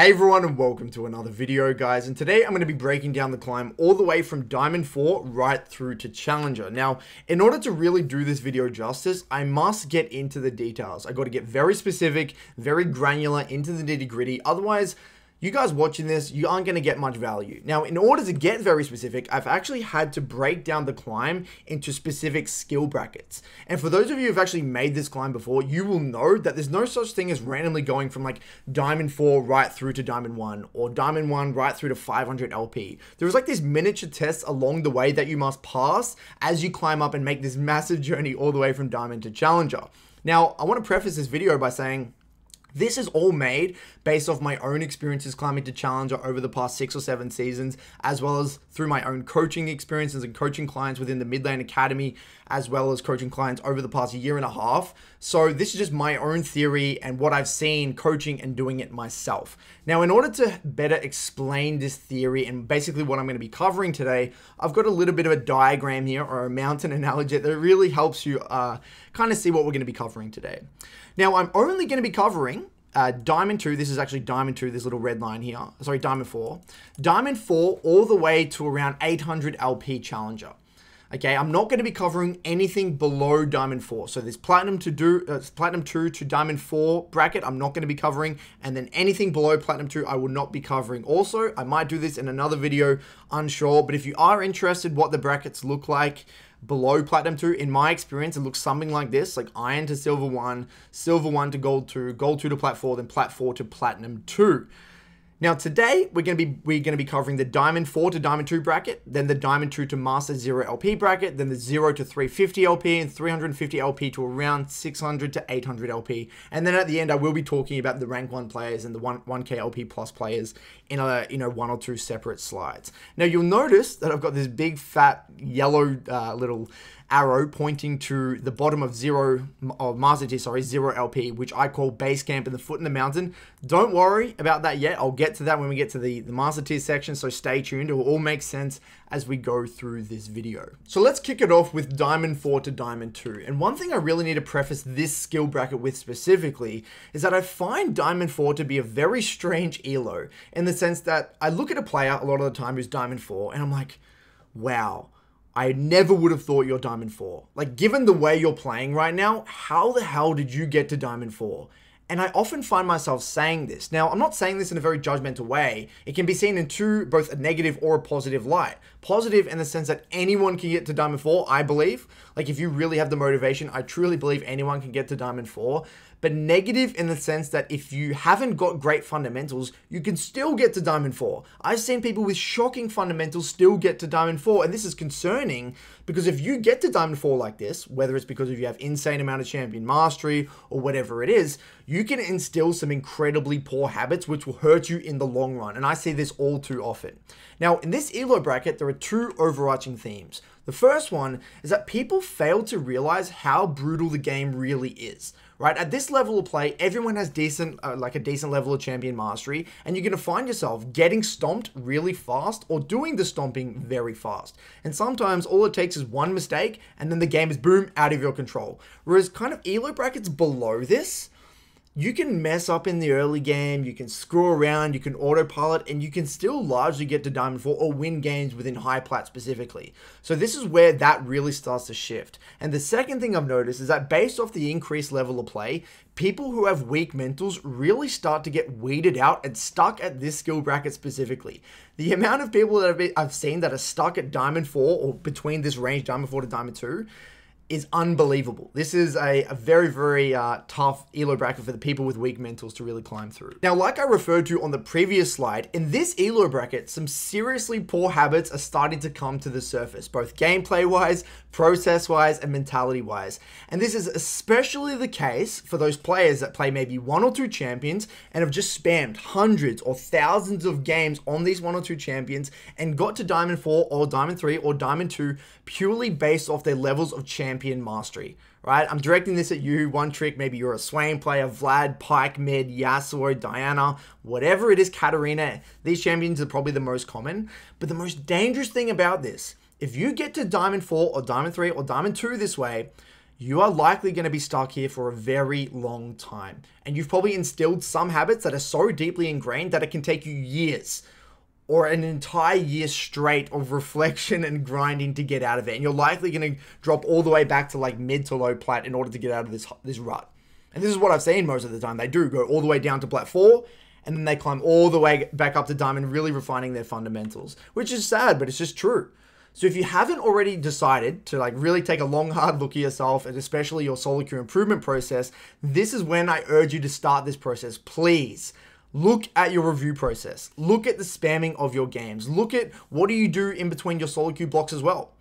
Hey everyone, and welcome to another video, guys. And today I'm going to be breaking down the climb all the way from Diamond 4 right through to Challenger. Now, in order to really do this video justice, I must get into the details. I got to get very specific, very granular into the nitty-gritty. Otherwise, you guys watching this, you aren't going to get much value. Now, in order to get very specific, I've actually had to break down the climb into specific skill brackets. And for those of you who've actually made this climb before, you will know that there's no such thing as randomly going from like Diamond 4 right through to Diamond 1 or Diamond 1 right through to 500 LP. There's like these miniature tests along the way that you must pass as you climb up and make this massive journey all the way from Diamond to Challenger. Now, I want to preface this video by saying, this is all made based off my own experiences climbing to Challenger over the past 6 or 7 seasons, as well as through my own coaching experiences and coaching clients within the Midlane Academy, as well as coaching clients over the past 1.5 years. So this is just my own theory and what I've seen coaching and doing it myself. Now, in order to better explain this theory and basically what I'm going to be covering today, I've got a little bit of a diagram here or a mountain analogy that really helps you kind of see what we're going to be covering today. Now, I'm only going to be covering Diamond 2, this is actually Diamond 2, this little red line here, sorry, Diamond 4. Diamond 4 all the way to around 800 LP Challenger. Okay, I'm not going to be covering anything below Diamond 4. So this Platinum 2 to Diamond 4 bracket, I'm not going to be covering. And then anything below Platinum 2, I will not be covering. Also, I might do this in another video, unsure. But if you are interested what the brackets look like below Platinum 2, in my experience, it looks something like this. Like Iron to Silver 1, Silver 1 to Gold 2, Gold 2 to Plat 4, then Plat 4 to Platinum 2. Now today, we're going to be covering the Diamond 4 to Diamond 2 bracket, then the Diamond 2 to Master 0 LP bracket, then the 0 to 350 LP and 350 LP to around 600 to 800 LP. And then at the end, I will be talking about the rank 1 players and the 1K LP plus players in a, you know, 1 or 2 separate slides. Now you'll notice that I've got this big fat yellow little arrow pointing to the bottom of Master Tier, sorry, 0 LP, which I call base camp and the foot in the mountain. Don't worry about that yet. I'll get to that when we get to the Master Tier section, so stay tuned. It will all make sense as we go through this video. So let's kick it off with Diamond 4 to Diamond 2. And one thing I really need to preface this skill bracket with specifically is that I find Diamond 4 to be a very strange ELO, in the sense that I look at a player a lot of the time who's Diamond 4 and I'm like, wow, I never would have thought you're Diamond 4. Like, given the way you're playing right now, how the hell did you get to Diamond 4? And I often find myself saying this. Now, I'm not saying this in a very judgmental way. It can be seen in both a negative or a positive light. Positive in the sense that anyone can get to Diamond 4, I believe. Like, if you really have the motivation, I truly believe anyone can get to Diamond 4. But negative in the sense that if you haven't got great fundamentals, you can still get to Diamond 4. I've seen people with shocking fundamentals still get to Diamond 4, and this is concerning because if you get to Diamond 4 like this, whether it's because you have insane amount of champion mastery or whatever it is, you can instill some incredibly poor habits which will hurt you in the long run, and I see this all too often. Now, in this ELO bracket, there are 2 overarching themes. The first one is that people fail to realize how brutal the game really is. Right? At this level of play, everyone has a decent level of champion mastery, and you're going to find yourself getting stomped really fast or doing the stomping very fast. And sometimes all it takes is one mistake, and then the game is boom, out of your control. Whereas kind of ELO brackets below this, you can mess up in the early game, you can screw around, you can autopilot, and you can still largely get to Diamond 4 or win games within high plat specifically. So this is where that really starts to shift. And the second thing I've noticed is that based off the increased level of play, people who have weak mentals really start to get weeded out and stuck at this skill bracket specifically. The amount of people that I've seen that are stuck at Diamond 4 or between this range, Diamond 4 to Diamond 2, is unbelievable. This is a very, very tough ELO bracket for the people with weak mentals to really climb through. Now, like I referred to on the previous slide, in this ELO bracket, some seriously poor habits are starting to come to the surface, both gameplay-wise, process-wise, and mentality-wise. And this is especially the case for those players that play maybe 1 or 2 champions and have just spammed hundreds or thousands of games on these 1 or 2 champions and got to Diamond 4 or Diamond 3 or Diamond 2 purely based off their levels of champion mastery, right? I'm directing this at you, One Trick, maybe you're a Swain player, Vlad, Pike, Mid, Yasuo, Diana, whatever it is, Katarina, these champions are probably the most common. But the most dangerous thing about this, if you get to Diamond 4 or Diamond 3 or Diamond 2 this way, you are likely going to be stuck here for a very long time. And you've probably instilled some habits that are so deeply ingrained that it can take you years or an entire year straight of reflection and grinding to get out of it. And you're likely going to drop all the way back to like mid to low plat in order to get out of this rut. And this is what I've seen most of the time. They do go all the way down to plat 4, and then they climb all the way back up to diamond, really refining their fundamentals, which is sad, but it's just true. So if you haven't already decided to like really take a long, hard look at yourself, and especially your solo queue improvement process, this is when I urge you to start this process. Please. Look at your review process. Look at the spamming of your games. Look at what do you do in between your solo queue blocks as well.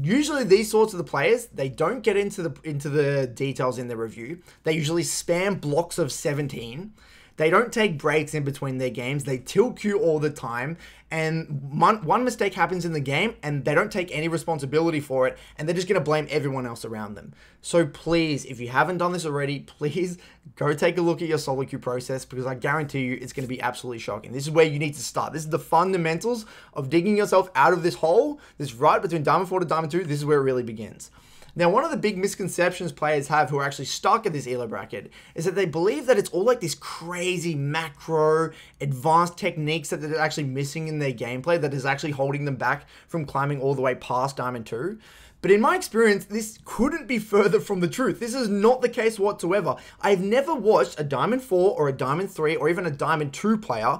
Usually these sorts of the players, they don't get into the details in their review. They usually spam blocks of 17. They don't take breaks in between their games. They tilt queue all the time. And one mistake happens in the game and they don't take any responsibility for it. And they're just going to blame everyone else around them. So please, if you haven't done this already, please go take a look at your solo queue process, because I guarantee you it's going to be absolutely shocking. This is where you need to start. This is the fundamentals of digging yourself out of this hole, this rut between Diamond 4 to Diamond 2. This is where it really begins. Now, one of the big misconceptions players have who are actually stuck at this elo bracket is that they believe that it's all like this crazy macro advanced techniques that they're actually missing in their gameplay that is actually holding them back from climbing all the way past Diamond 2. But in my experience, this couldn't be further from the truth. This is not the case whatsoever. I've never watched a Diamond 4 or a Diamond 3 or even a Diamond 2 player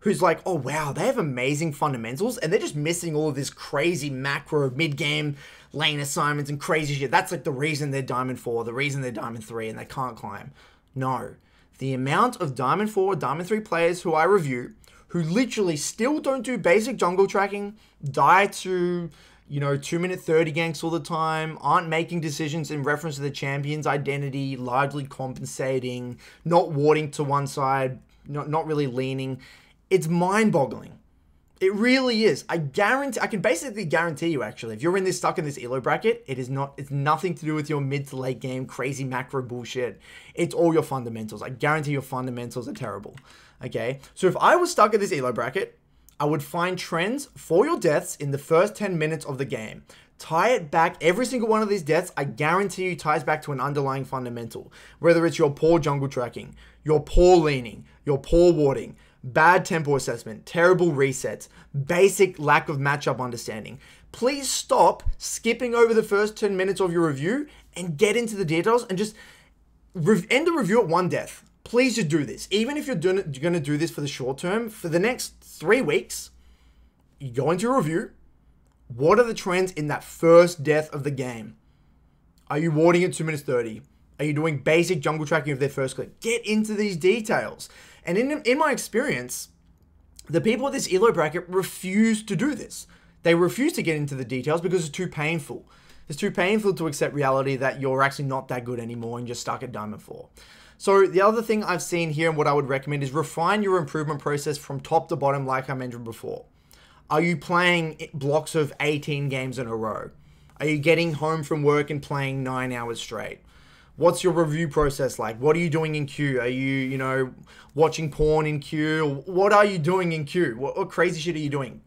who's like, oh wow, they have amazing fundamentals and they're just missing all of this crazy macro mid-game lane assignments and crazy shit. That's like the reason they're Diamond 4, the reason they're Diamond 3 and they can't climb. No. The amount of Diamond 4, Diamond 3 players who I review, who literally still don't do basic jungle tracking, die to, you know, 2-minute 30 ganks all the time, aren't making decisions in reference to the champion's identity, largely compensating, not warding to one side, not really leaning. It's mind-boggling. It really is. I can basically guarantee you, actually, if you're stuck in this elo bracket, it's nothing to do with your mid to late game crazy macro bullshit. It's all your fundamentals. I guarantee your fundamentals are terrible. Okay. So if I was stuck in this elo bracket, I would find trends for your deaths in the first 10 minutes of the game. Tie it back. Every single one of these deaths, I guarantee you, ties back to an underlying fundamental, whether it's your poor jungle tracking, your poor leaning, your poor warding, bad tempo assessment, terrible resets, basic lack of matchup understanding. Please stop skipping over the first 10 minutes of your review and get into the details and just end the review at one death. Please just do this. Even if you're going to do this for the short term, for the next 3 weeks, you go into your review. What are the trends in that first death of the game? Are you warding at 2 minutes 30? Are you doing basic jungle tracking of their first click? Get into these details. And in my experience, the people at this elo bracket refuse to do this. They refuse to get into the details because it's too painful. It's too painful to accept reality that you're actually not that good anymore and you're stuck at Diamond 4. So the other thing I've seen here and what I would recommend is refine your improvement process from top to bottom, like I mentioned before. Are you playing blocks of 18 games in a row? Are you getting home from work and playing 9 hours straight? What's your review process like? What are you doing in queue? Are you, watching porn in queue? What are you doing in queue? What crazy shit are you doing?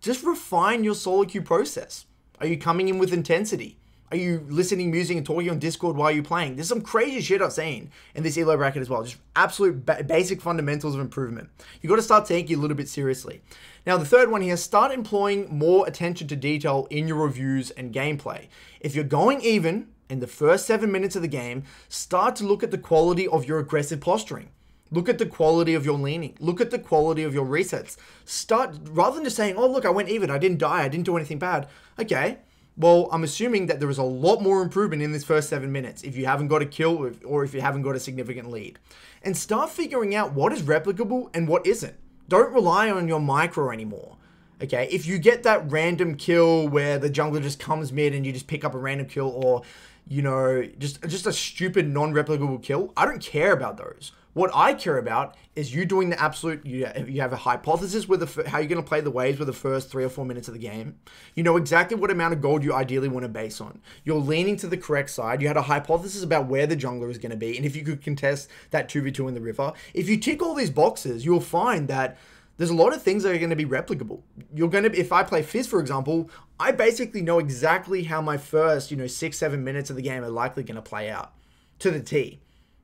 Just refine your solo queue process. Are you coming in with intensity? Are you listening music and talking on Discord while you're playing? There's some crazy shit I've seen in this elo bracket as well. Just absolute basic fundamentals of improvement. You've got to start taking it a little bit seriously. Now, the third one here, start employing more attention to detail in your reviews and gameplay. If you're going even in the first 7 minutes of the game, start to look at the quality of your aggressive posturing. Look at the quality of your leaning. Look at the quality of your resets. Start, rather than just saying, oh, look, I went even. I didn't die. I didn't do anything bad. Okay, well, I'm assuming that there is a lot more improvement in this first 7 minutes if you haven't got a kill or if you haven't got a significant lead. And start figuring out what is replicable and what isn't. Don't rely on your micro anymore. Okay, if you get that random kill where the jungler just comes mid and you just pick up a random kill or, just a stupid non-replicable kill, I don't care about those. What I care about is you doing the absolute, you have a hypothesis with how you're going to play the waves with the first 3 or 4 minutes of the game. You know exactly what amount of gold you ideally want to base on. You're leaning to the correct side. You had a hypothesis about where the jungler is going to be and if you could contest that 2v2 in the river. If you tick all these boxes, you'll find that There's a lot of things that are going to be replicable. You're going to, if I play Fizz, for example, I basically know exactly how my first, 6-7 minutes of the game are likely going to play out to the T,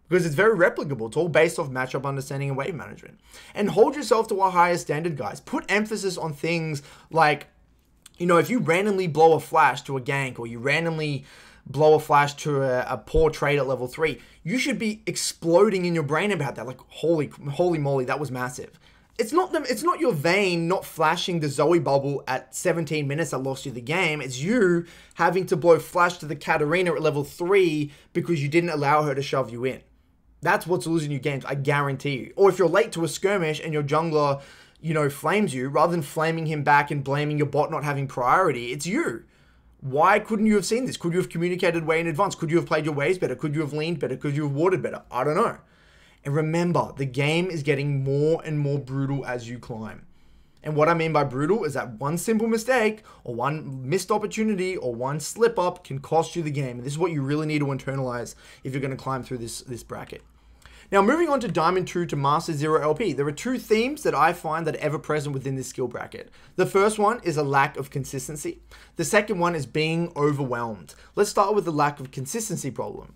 because it's very replicable. It's all based off matchup understanding and wave management. And hold yourself to a higher standard, guys. Put emphasis on things like, if you randomly blow a flash to a gank, or you randomly blow a flash to a poor trade at level 3, you should be exploding in your brain about that. Like, holy moly, that was massive. It's not your vein not flashing the Zoe bubble at 17 minutes that lost you the game. It's you having to blow flash to the Katarina at level 3 because you didn't allow her to shove you in. That's what's losing you games, I guarantee you. Or if you're late to a skirmish and your jungler, flames you, rather than flaming him back and blaming your bot not having priority, it's you. Why couldn't you have seen this? Could you have communicated way in advance? Could you have played your waves better? Could you have leaned better? Could you have warded better? I don't know. And remember, the game is getting more and more brutal as you climb. And what I mean by brutal is that one simple mistake, or one missed opportunity, or one slip up can cost you the game. And this is what you really need to internalize if you're going to climb through this bracket. Now, moving on to Diamond 2 to Master 0 LP, there are two themes that I find that are ever present within this skill bracket. The first one is a lack of consistency. The second one is being overwhelmed. Let's start with the lack of consistency problem.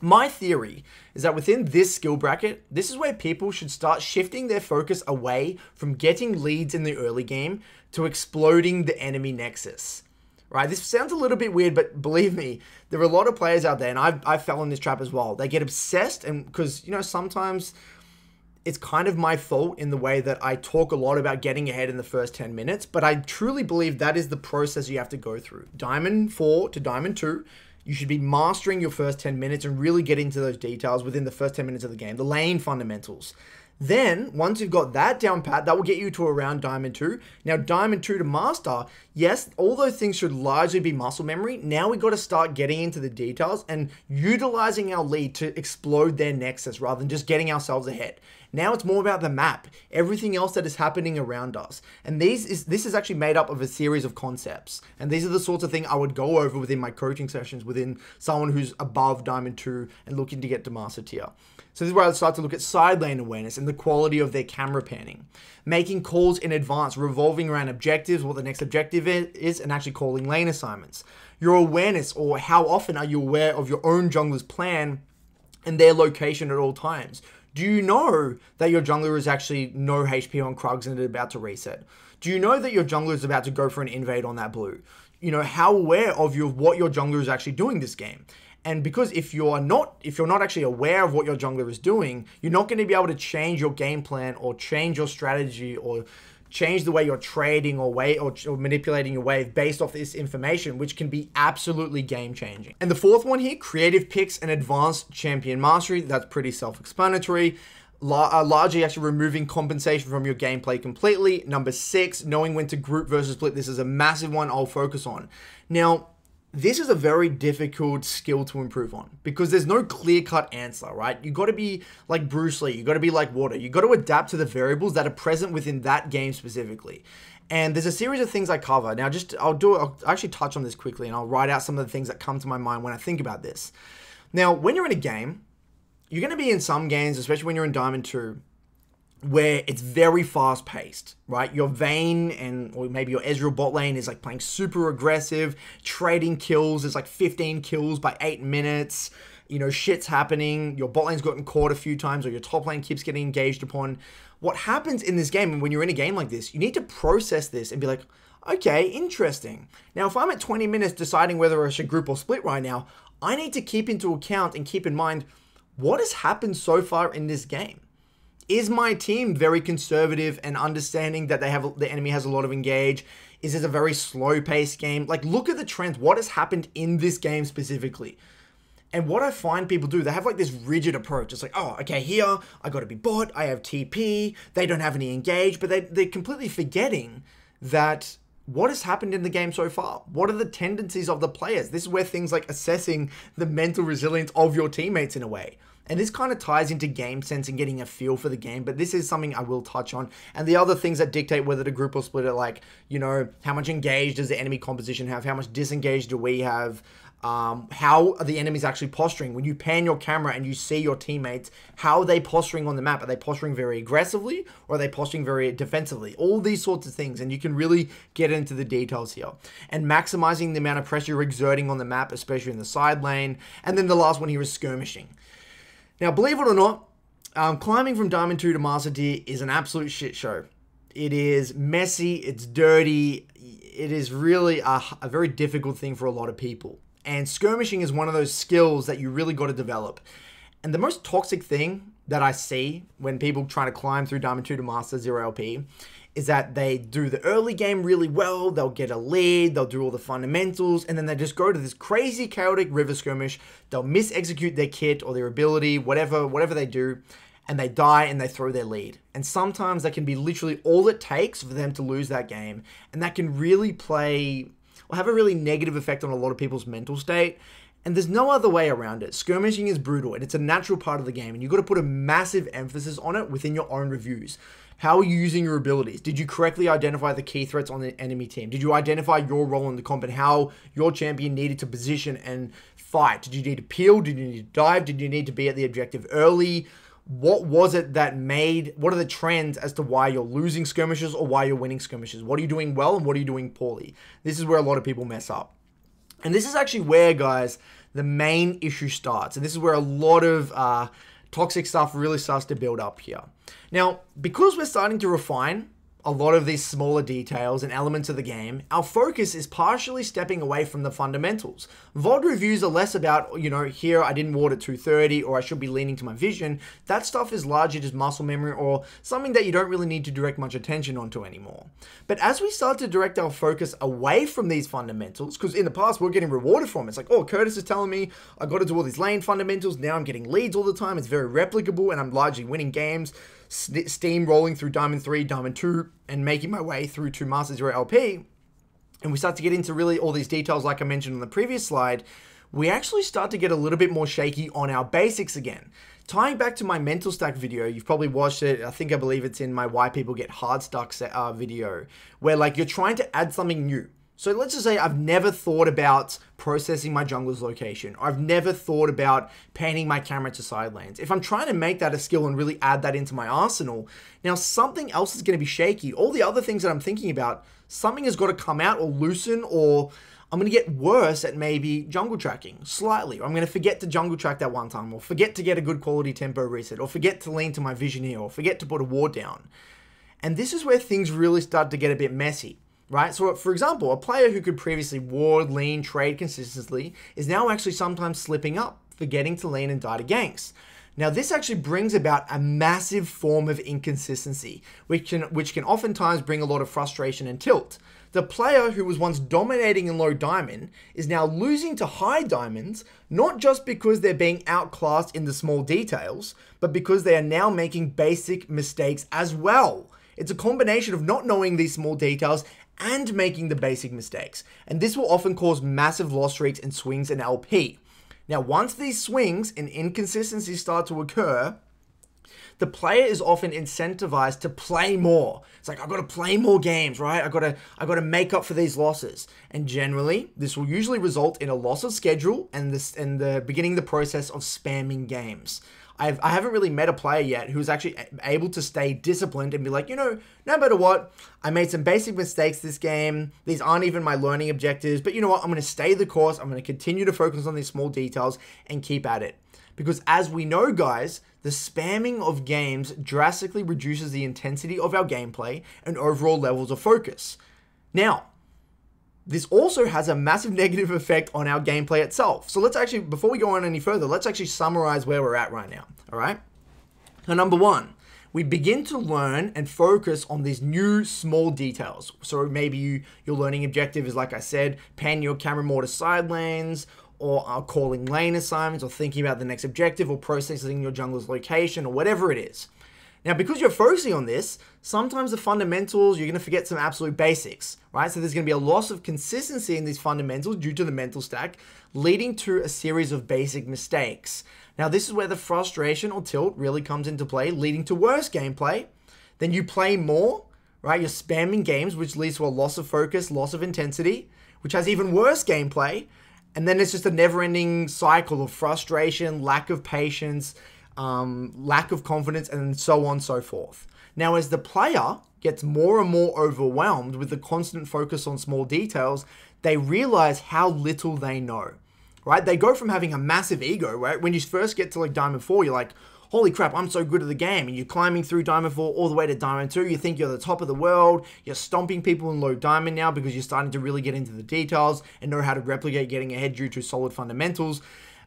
My theory is that within this skill bracket, this is where people should start shifting their focus away from getting leads in the early game to exploding the enemy nexus. Right, this sounds a little bit weird, but believe me, there are a lot of players out there, and I fell in this trap as well. They get obsessed, and because, sometimes it's kind of my fault in the way that I talk a lot about getting ahead in the first 10 minutes, but I truly believe that is the process you have to go through. Diamond 4 to Diamond 2, you should be mastering your first 10 minutes and really get into those details within the first 10 minutes of the game, the lane fundamentals. Then, once you've got that down pat, that will get you to around Diamond 2. Now, Diamond 2 to Master, yes, all those things should largely be muscle memory. Now we've got to start getting into the details and utilizing our lead to explode their nexus rather than just getting ourselves ahead. Now it's more about the map, everything else that is happening around us. And this is actually made up of a series of concepts. And these are the sorts of things I would go over within my coaching sessions within someone who's above Diamond 2 and looking to get to Master tier. So this is where I start to look at side lane awareness and the quality of their camera panning. Making calls in advance, revolving around objectives, what the next objective is, and actually calling lane assignments. Your awareness, or how often are you aware of your own jungler's plan and their location at all times? Do you know that your jungler is actually no HP on Krugs and about to reset? Do you know that your jungler is about to go for an invade on that blue? How aware of what your jungler is actually doing this game? And because if you're not actually aware of what your jungler is doing, you're not going to be able to change your game plan or change your strategy or change the way you're trading or manipulating your wave based off this information, which can be absolutely game-changing. And the fourth one here, creative picks and advanced champion mastery. That's pretty self-explanatory. Largely actually removing compensation from your gameplay completely. Number 6, knowing when to group versus split. This is a massive one I'll focus on. Now, this is a very difficult skill to improve on because there's no clear-cut answer, right? You got to be like Bruce Lee. You got to be like water. You got to adapt to the variables that are present within that game specifically. And there's a series of things I cover. Now, I'll actually touch on this quickly, and I'll write out some of the things that come to my mind when I think about this. Now, when you're in a game, you're going to be in some games, especially when you're in Diamond 2, where it's very fast paced, right? Your Vayne or maybe your Ezreal bot lane is like playing super aggressive, trading kills. There's like 15 kills by 8 minutes. Shit's happening. Your bot lane's gotten caught a few times, or your top lane keeps getting engaged upon. What happens in this game, and when you're in a game like this, you need to process this and be like, okay, interesting. Now, if I'm at 20 minutes deciding whether I should group or split right now, I need to keep into account and keep in mind what has happened so far in this game. Is my team very conservative and understanding that the enemy has a lot of engage? Is this a very slow-paced game? Like, look at the trends. What has happened in this game specifically? And what I find people do, they have like this rigid approach. It's like, oh, okay, here, I got to be bot, I have TP, they don't have any engage, but they're completely forgetting that what has happened in the game so far? What are the tendencies of the players? This is where things like assessing the mental resilience of your teammates in a way. And this kind of ties into game sense and getting a feel for the game, but this is something I will touch on. And the other things that dictate whether to group or split are like, how much engaged does the enemy composition have? How much disengaged do we have? How are the enemies actually posturing? When you pan your camera and you see your teammates, how are they posturing on the map? Are they posturing very aggressively, or are they posturing very defensively? All these sorts of things, and you can really get into the details here. And maximizing the amount of pressure you're exerting on the map, especially in the side lane. And then the last one here is skirmishing. Now, believe it or not, climbing from Diamond 2 to Master Tier is an absolute shit show. It is messy, it's dirty, it is really a very difficult thing for a lot of people. And skirmishing is one of those skills that you really got to develop. And the most toxic thing that I see when people try to climb through Diamond 2 to Master 0 LP is that they do the early game really well, they'll get a lead, they'll do all the fundamentals, and then they just go to this crazy chaotic river skirmish, they'll mis-execute their kit or their ability, whatever they do, and they die and they throw their lead. And sometimes that can be literally all it takes for them to lose that game. And that can really play... will have a really negative effect on a lot of people's mental state, and there's no other way around it. Skirmishing is brutal, and it's a natural part of the game, and you've got to put a massive emphasis on it within your own reviews. How are you using your abilities? Did you correctly identify the key threats on the enemy team? Did you identify your role in the comp and how your champion needed to position and fight? Did you need to peel? Did you need to dive? Did you need to be at the objective early? What was it that made, what are the trends as to why you're losing skirmishes or why you're winning skirmishes? What are you doing well and what are you doing poorly? This is where a lot of people mess up. And this is actually where, guys, the main issue starts. And this is where a lot of toxic stuff really starts to build up here. Now, because we're starting to refine a lot of these smaller details and elements of the game, our focus is partially stepping away from the fundamentals. VOD reviews are less about, you know, here I didn't ward at 230 or I should be leaning to my vision. That stuff is largely just muscle memory or something that you don't really need to direct much attention onto anymore. But as we start to direct our focus away from these fundamentals, because in the past we're getting rewarded from it. It's like, oh, Curtis is telling me I got to do all these lane fundamentals. Now I'm getting leads all the time. It's very replicable and I'm largely winning games. Steamrolling through Diamond 3, Diamond 2, and making my way through to Master 0 LP, and we start to get into really all these details like I mentioned on the previous slide, we actually start to get a little bit more shaky on our basics again. Tying back to my mental stack video, you've probably watched it, I believe it's in my Why People Get Hard Stuck video, where like you're trying to add something new. So let's just say I've never thought about processing my jungler's location. I've never thought about panning my camera to side lanes. If I'm trying to make that a skill and really add that into my arsenal, now something else is going to be shaky. All the other things that I'm thinking about, something has got to come out or loosen, or I'm going to get worse at maybe jungle tracking slightly. Or I'm going to forget to jungle track that one time, or forget to get a good quality tempo reset, or forget to lean to my vision here, or forget to put a ward down. And this is where things really start to get a bit messy. Right? So for example, a player who could previously ward, lean, trade consistently is now actually sometimes slipping up, forgetting to lean and die to ganks. Now this actually brings about a massive form of inconsistency, which can oftentimes bring a lot of frustration and tilt. The player who was once dominating in low diamond is now losing to high diamonds, not just because they're being outclassed in the small details, but because they are now making basic mistakes as well. It's a combination of not knowing these small details and making the basic mistakes. And this will often cause massive loss streaks and swings in LP. Now, once these swings and inconsistencies start to occur, the player is often incentivized to play more. It's like, I've got to play more games, right? I've got to make up for these losses. And generally, this will usually result in a loss of schedule and beginning the process of spamming games. I haven't really met a player yet who's actually able to stay disciplined and be like, you know, no matter what, I made some basic mistakes this game. These aren't even my learning objectives, but you know what? I'm going to stay the course. I'm going to continue to focus on these small details and keep at it. Because as we know, guys, the spamming of games drastically reduces the intensity of our gameplay and overall levels of focus. Now, this also has a massive negative effect on our gameplay itself. So let's actually, before we go on any further, let's actually summarize where we're at right now, all right? So number 1, we begin to learn and focus on these new small details. So maybe your learning objective is, like I said, pan your camera more to side lanes, or calling lane assignments, or thinking about the next objective, or processing your jungler's location, or whatever it is. Now, because you're focusing on this, sometimes the fundamentals, you're going to forget some absolute basics, right? So there's going to be a loss of consistency in these fundamentals due to the mental stack, leading to a series of basic mistakes. Now, this is where the frustration or tilt really comes into play, leading to worse gameplay. Then you play more, right? You're spamming games, which leads to a loss of focus, loss of intensity, which has even worse gameplay. And then it's just a never-ending cycle of frustration, lack of patience, lack of confidence, and so on and so forth. Now, as the player gets more and more overwhelmed with the constant focus on small details, they realize how little they know, right? They go from having a massive ego, right? When you first get to like Diamond 4, you're like, holy crap, I'm so good at the game. And you're climbing through Diamond 4 all the way to Diamond 2. You think you're the top of the world. You're stomping people in low Diamond now because you're starting to really get into the details and know how to replicate getting ahead due to solid fundamentals.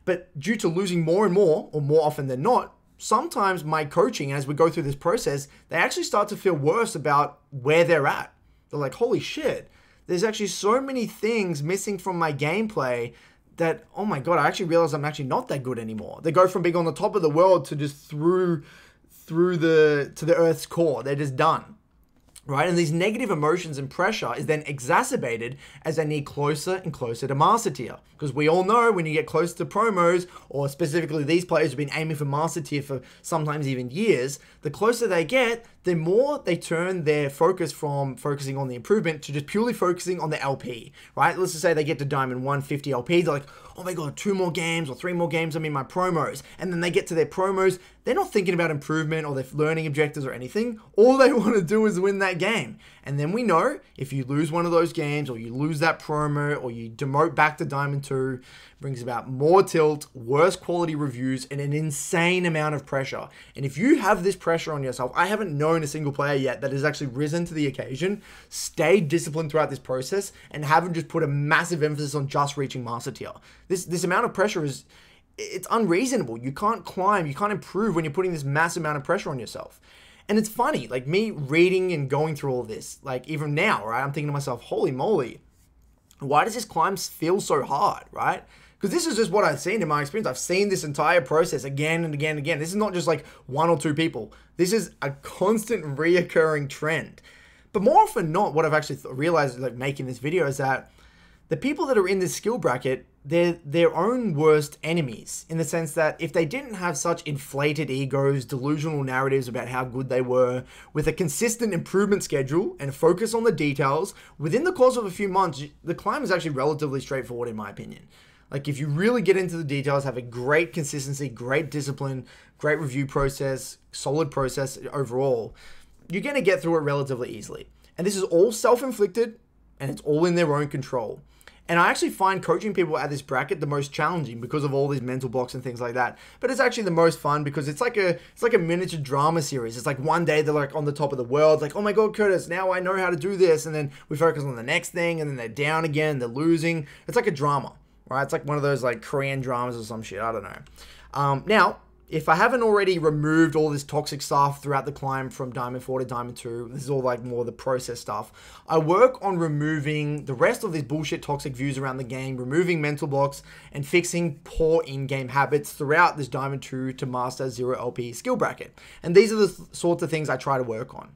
But due to losing more and more, or more often than not, sometimes my coaching, as we go through this process, they actually start to feel worse about where they're at. They're like, holy shit, there's actually so many things missing from my gameplay that, oh my God, I actually realize I'm actually not that good anymore. They go from being on the top of the world to just through to the earth's core. They're just done, right? And these negative emotions and pressure is then exacerbated as they need closer and closer to Master Tier. Because we all know when you get close to promos, or specifically these players who've been aiming for Master Tier for sometimes even years, the closer they get, the more they turn their focus from focusing on the improvement to just purely focusing on the LP, right? Let's just say they get to Diamond 150 LP, they're like, oh my God, 2 more games or 3 more games, I'm in my promos. And then they get to their promos, they're not thinking about improvement or their learning objectives or anything. All they want to do is win that game. And then we know if you lose one of those games or you lose that promo or you demote back to Diamond 2, brings about more tilt, worse quality reviews, and an insane amount of pressure. And if you have this pressure on yourself, I haven't known a single player yet that has actually risen to the occasion, stayed disciplined throughout this process, and haven't just put a massive emphasis on just reaching Master Tier. This amount of pressure is, it's unreasonable. You can't climb, you can't improve when you're putting this massive amount of pressure on yourself. And it's funny, like me reading and going through all this, like even now, right? I'm thinking to myself, holy moly, why does this climb feel so hard, right? Because this is just what I've seen in my experience. I've seen this entire process again and again and again. This is not just like 1 or 2 people. This is a constant reoccurring trend. But more often than not, what I've actually realized like making this video is that the people that are in this skill bracket, they're their own worst enemies, in the sense that if they didn't have such inflated egos, delusional narratives about how good they were, with a consistent improvement schedule and focus on the details, within the course of a few months, the climb is actually relatively straightforward in my opinion. Like if you really get into the details, have a great consistency, great discipline, great review process, solid process overall, you're gonna get through it relatively easily. And this is all self-inflicted and it's all in their own control. And I actually find coaching people at this bracket the most challenging because of all these mental blocks and things like that. But it's actually the most fun because it's like a miniature drama series. It's like one day they're like on the top of the world, like, oh my God, Curtis, now I know how to do this. And then we focus on the next thing and then they're down again, they're losing. It's like a drama, right? It's like one of those like Korean dramas or some shit, I don't know. Now, if I haven't already removed all this toxic stuff throughout the climb from Diamond 4 to Diamond 2, this is all like more the process stuff, I work on removing the rest of these bullshit toxic views around the game, removing mental blocks, and fixing poor in-game habits throughout this Diamond 2 to Master 0 LP skill bracket. And these are the sorts of things I try to work on.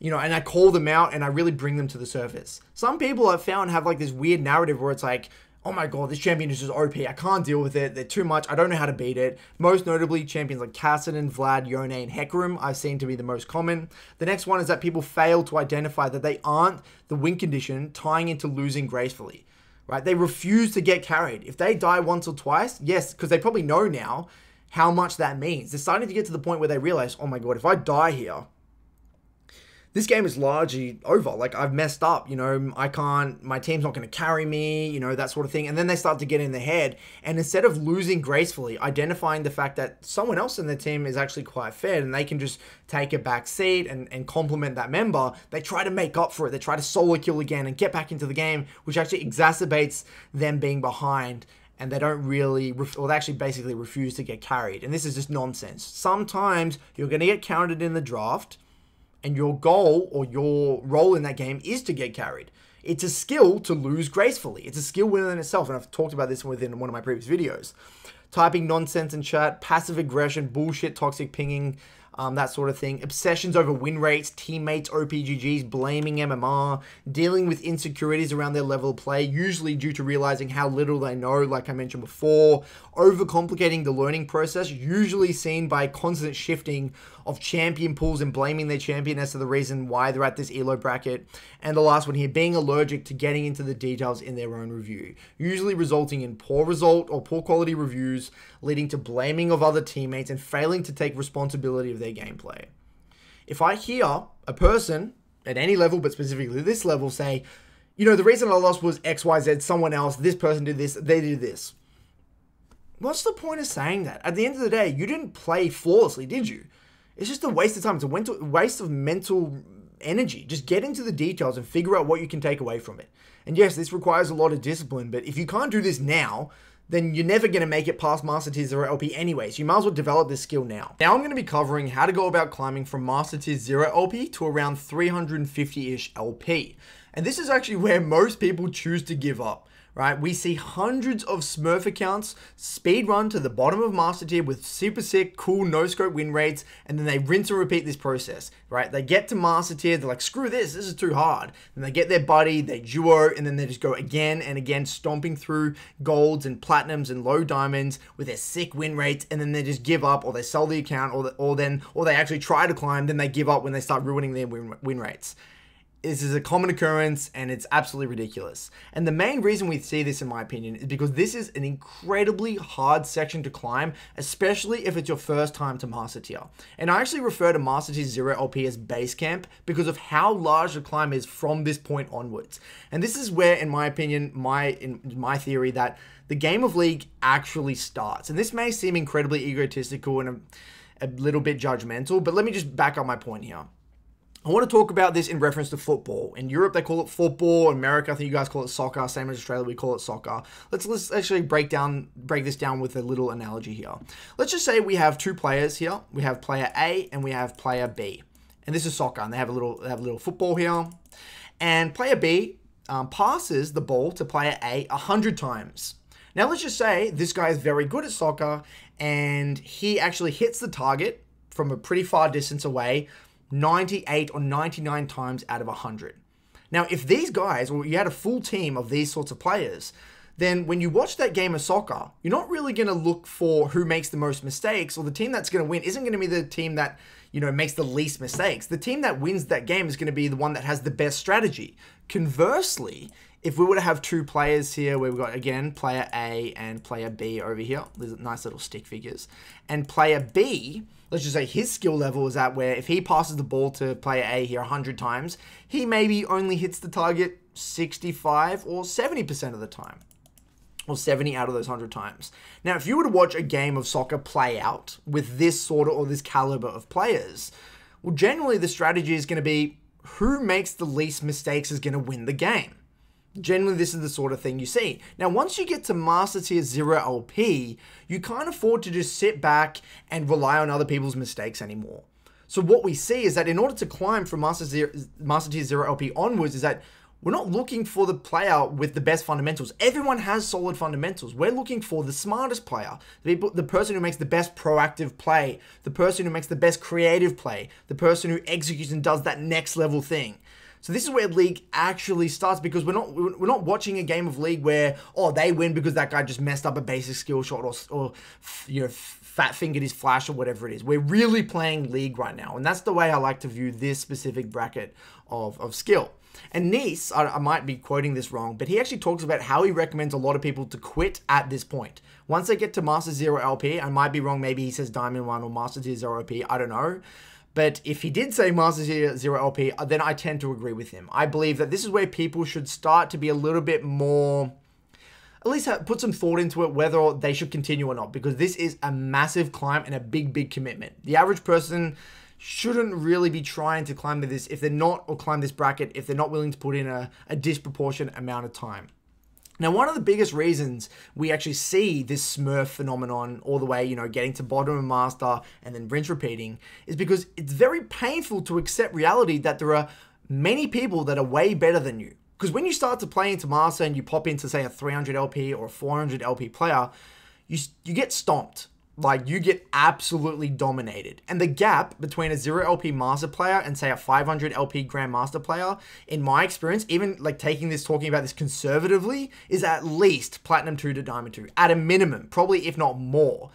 You know, and I call them out and I really bring them to the surface. Some people I've found have like this weird narrative where it's like, oh my God, this champion is just OP. I can't deal with it. They're too much. I don't know how to beat it. Most notably, champions like Kassadin, Vlad, Yone, and Hecarim I've seen to be the most common. The next one is that people fail to identify that they aren't the win condition tying into losing gracefully, right? They refuse to get carried. If they die once or twice, yes, because they probably know now how much that means. They're starting to get to the point where they realize, oh my God, if I die here, this game is largely over. Like I've messed up, you know, I can't, my team's not going to carry me, you know, that sort of thing. And then they start to get in their head. And instead of losing gracefully, identifying the fact that someone else in their team is actually quite fed and they can just take a back seat and compliment that member, they try to make up for it. They try to solo kill again and get back into the game, which actually exacerbates them being behind. And they don't really, or they actually basically refuse to get carried. And this is just nonsense. Sometimes you're going to get counted in the draft, and your goal or your role in that game is to get carried. It's a skill to lose gracefully. It's a skill within itself, and I've talked about this within one of my previous videos. Typing nonsense in chat, passive aggression, bullshit, toxic pinging, that sort of thing. Obsessions over win rates, teammates, OPGGs, blaming MMR, dealing with insecurities around their level of play, usually due to realizing how little they know, like I mentioned before, overcomplicating the learning process, usually seen by constant shifting of champion pools and blaming their champion as to the reason why they're at this ELO bracket. And the last one here, being allergic to getting into the details in their own review, usually resulting in poor result or poor quality reviews, leading to blaming of other teammates and failing to take responsibility of their gameplay. If I hear a person at any level, but specifically this level, say, you know, the reason I lost was XYZ, someone else, this person did this, they did this. What's the point of saying that? At the end of the day, you didn't play flawlessly, did you? It's just a waste of time. It's a waste of mental energy. Just get into the details and figure out what you can take away from it. And yes, this requires a lot of discipline, but if you can't do this now, then you're never going to make it past Master Tier 0 LP anyways. You might as well develop this skill now. Now I'm going to be covering how to go about climbing from Master Tier 0 LP to around 350-ish LP. And this is actually where most people choose to give up, right? We see hundreds of Smurf accounts speedrun to the bottom of Master Tier with super sick, cool, no-scope win rates, and then they rinse and repeat this process, right? They get to Master Tier, they're like, screw this, this is too hard. Then they get their buddy, they duo, and then they just go again and again, stomping through golds and platinums and low diamonds with their sick win rates, and then they just give up, or they sell the account, or they actually try to climb, then they give up when they start ruining their win rates. This is a common occurrence and it's absolutely ridiculous. And the main reason we see this, in my opinion, is because this is an incredibly hard section to climb, especially if it's your first time to Master Tier. And I actually refer to Master Tier 0 LP as base camp because of how large the climb is from this point onwards. And this is where, in my opinion, in my theory, that the game of League actually starts. And this may seem incredibly egotistical and a little bit judgmental, but let me just back up my point here. I want to talk about this in reference to football. In Europe, they call it football. In America, I think you guys call it soccer. Same as Australia, we call it soccer. Let's actually break this down with a little analogy here. Let's just say we have two players here. We have player A and we have player B. And this is soccer, and they have a little football here. And player B passes the ball to player A 100 times. Now let's just say this guy is very good at soccer, and he actually hits the target from a pretty far distance away 98 or 99 times out of 100. Now, if these guys, or you had a full team of these sorts of players, then when you watch that game of soccer, you're not really going to look for who makes the most mistakes, or the team that's going to win isn't going to be the team that, you know, makes the least mistakes. The team that wins that game is going to be the one that has the best strategy. Conversely, if we were to have two players here, where we've got, again, player A and player B over here, these nice little stick figures, and player B, let's just say his skill level is at where if he passes the ball to player A here 100 times, he maybe only hits the target 65 or 70% of the time, or 70 out of those 100 times. Now, if you were to watch a game of soccer play out with this sort of, or this caliber of players, well, generally the strategy is going to be who makes the least mistakes is going to win the game. Generally, this is the sort of thing you see. Now, once you get to Master Tier 0 LP, you can't afford to just sit back and rely on other people's mistakes anymore. So what we see is that in order to climb from Master Tier 0 LP onwards is that we're not looking for the player with the best fundamentals. Everyone has solid fundamentals. We're looking for the smartest player, the person who makes the best proactive play, the person who makes the best creative play, the person who executes and does that next level thing. So this is where League actually starts, because we're not watching a game of League where, oh, they win because that guy just messed up a basic skill shot or you know, fat-fingered his flash or whatever it is. We're really playing League right now, and that's the way I like to view this specific bracket of skill. And Nice, I might be quoting this wrong, but he actually talks about how he recommends a lot of people to quit at this point. Once they get to Master 0 LP, I might be wrong, maybe he says Diamond 1 or Master Tier 0 LP, I don't know. But if he did say Master Tier 0 LP, then I tend to agree with him. I believe that this is where people should start to be a little bit more, at least put some thought into it, whether they should continue or not, because this is a massive climb and a big, big commitment. The average person shouldn't really be trying to climb this if they're not, or climb this bracket, if they're not willing to put in a disproportionate amount of time. Now, one of the biggest reasons we actually see this Smurf phenomenon all the way, you know, getting to bottom of Master and then rinse repeating, is because it's very painful to accept reality that there are many people that are way better than you. Because when you start to play into Master and you pop into, say, a 300 LP or a 400 LP player, you get stomped. like you get absolutely dominated. And the gap between a 0 LP master player and say a 500 LP grandmaster player, in my experience, even like taking this, talking about this conservatively, is at least platinum 2 to diamond 2 at a minimum, probably if not more.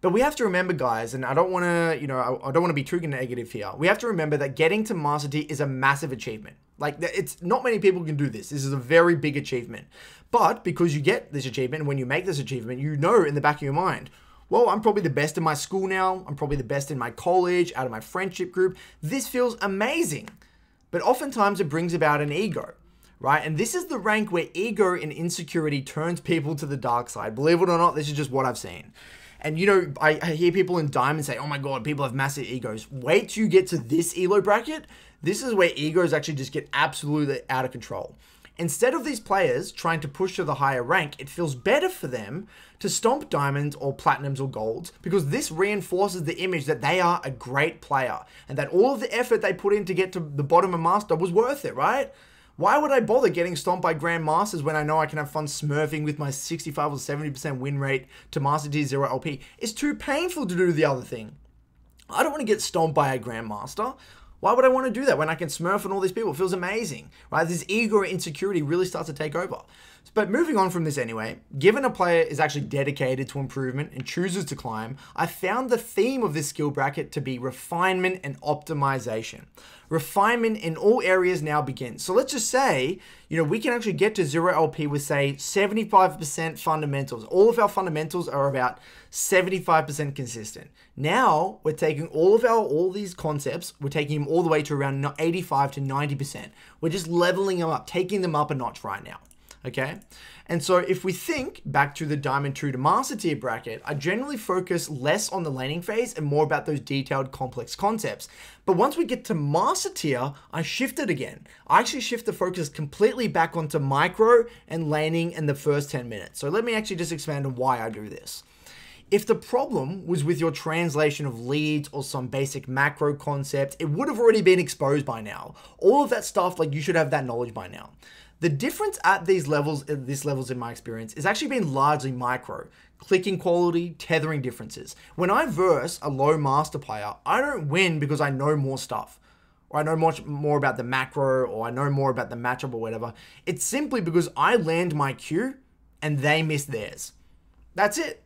But we have to remember, guys, and I don't want to, you know, I don't want to be too negative here. We have to remember that getting to Master T is a massive achievement. Like, it's not many people can do this. This is a very big achievement. But because you get this achievement, when you make this achievement, you know in the back of your mind, well, I'm probably the best in my school now. I'm probably the best in my college, out of my friendship group. This feels amazing. But oftentimes it brings about an ego, right? And this is the rank where ego and insecurity turns people to the dark side. Believe it or not, this is just what I've seen. And, you know, I hear people in Diamond say, oh my God, people have massive egos. Wait till you get to this ELO bracket. This is where egos actually just get absolutely out of control. Instead of these players trying to push to the higher rank, it feels better for them to stomp diamonds or platinums or golds, because this reinforces the image that they are a great player and that all of the effort they put in to get to the bottom of master was worth it, right? Why would I bother getting stomped by grandmasters when I know I can have fun smurfing with my 65 or 70% win rate to Master T 0 LP? It's too painful to do the other thing. I don't want to get stomped by a grandmaster. Why would I want to do that when I can smurf on all these people? It feels amazing, right? This ego and insecurity really starts to take over. But moving on from this anyway, given a player is actually dedicated to improvement and chooses to climb, I found the theme of this skill bracket to be refinement and optimization. Refinement in all areas now begins. So let's just say, you know, we can actually get to 0 LP with say 75% fundamentals. All of our fundamentals are about 75% consistent. Now we're taking all these concepts, we're taking them all the way to around 85 to 90%. We're just leveling them up, taking them up a notch right now. Okay, and so if we think back to the Diamond 2 to Master Tier bracket, I generally focus less on the laning phase and more about those detailed complex concepts. But once we get to Master Tier, I shift it again. I actually shift the focus completely back onto micro and laning in the first 10 minutes. So let me actually just expand on why I do this. If the problem was with your translation of leads or some basic macro concept, it would have already been exposed by now. All of that stuff, like you should have that knowledge by now. The difference at these levels, in my experience, is actually been largely micro. Clicking quality, tethering differences. When I verse a low master player, I don't win because I know more stuff. Or I know much more about the macro, or I know more about the matchup or whatever. It's simply because I land my Q and they miss theirs. That's it.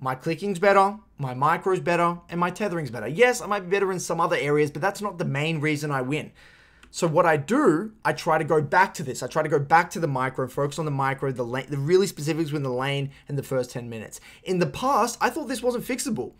My clicking's better, my micro's better, and my tethering's better. Yes, I might be better in some other areas, but that's not the main reason I win. So what I do, I try to go back to this. I try to go back to the micro and focus on the micro, the lane, the really specifics within the lane and the first 10 minutes. In the past, I thought this wasn't fixable,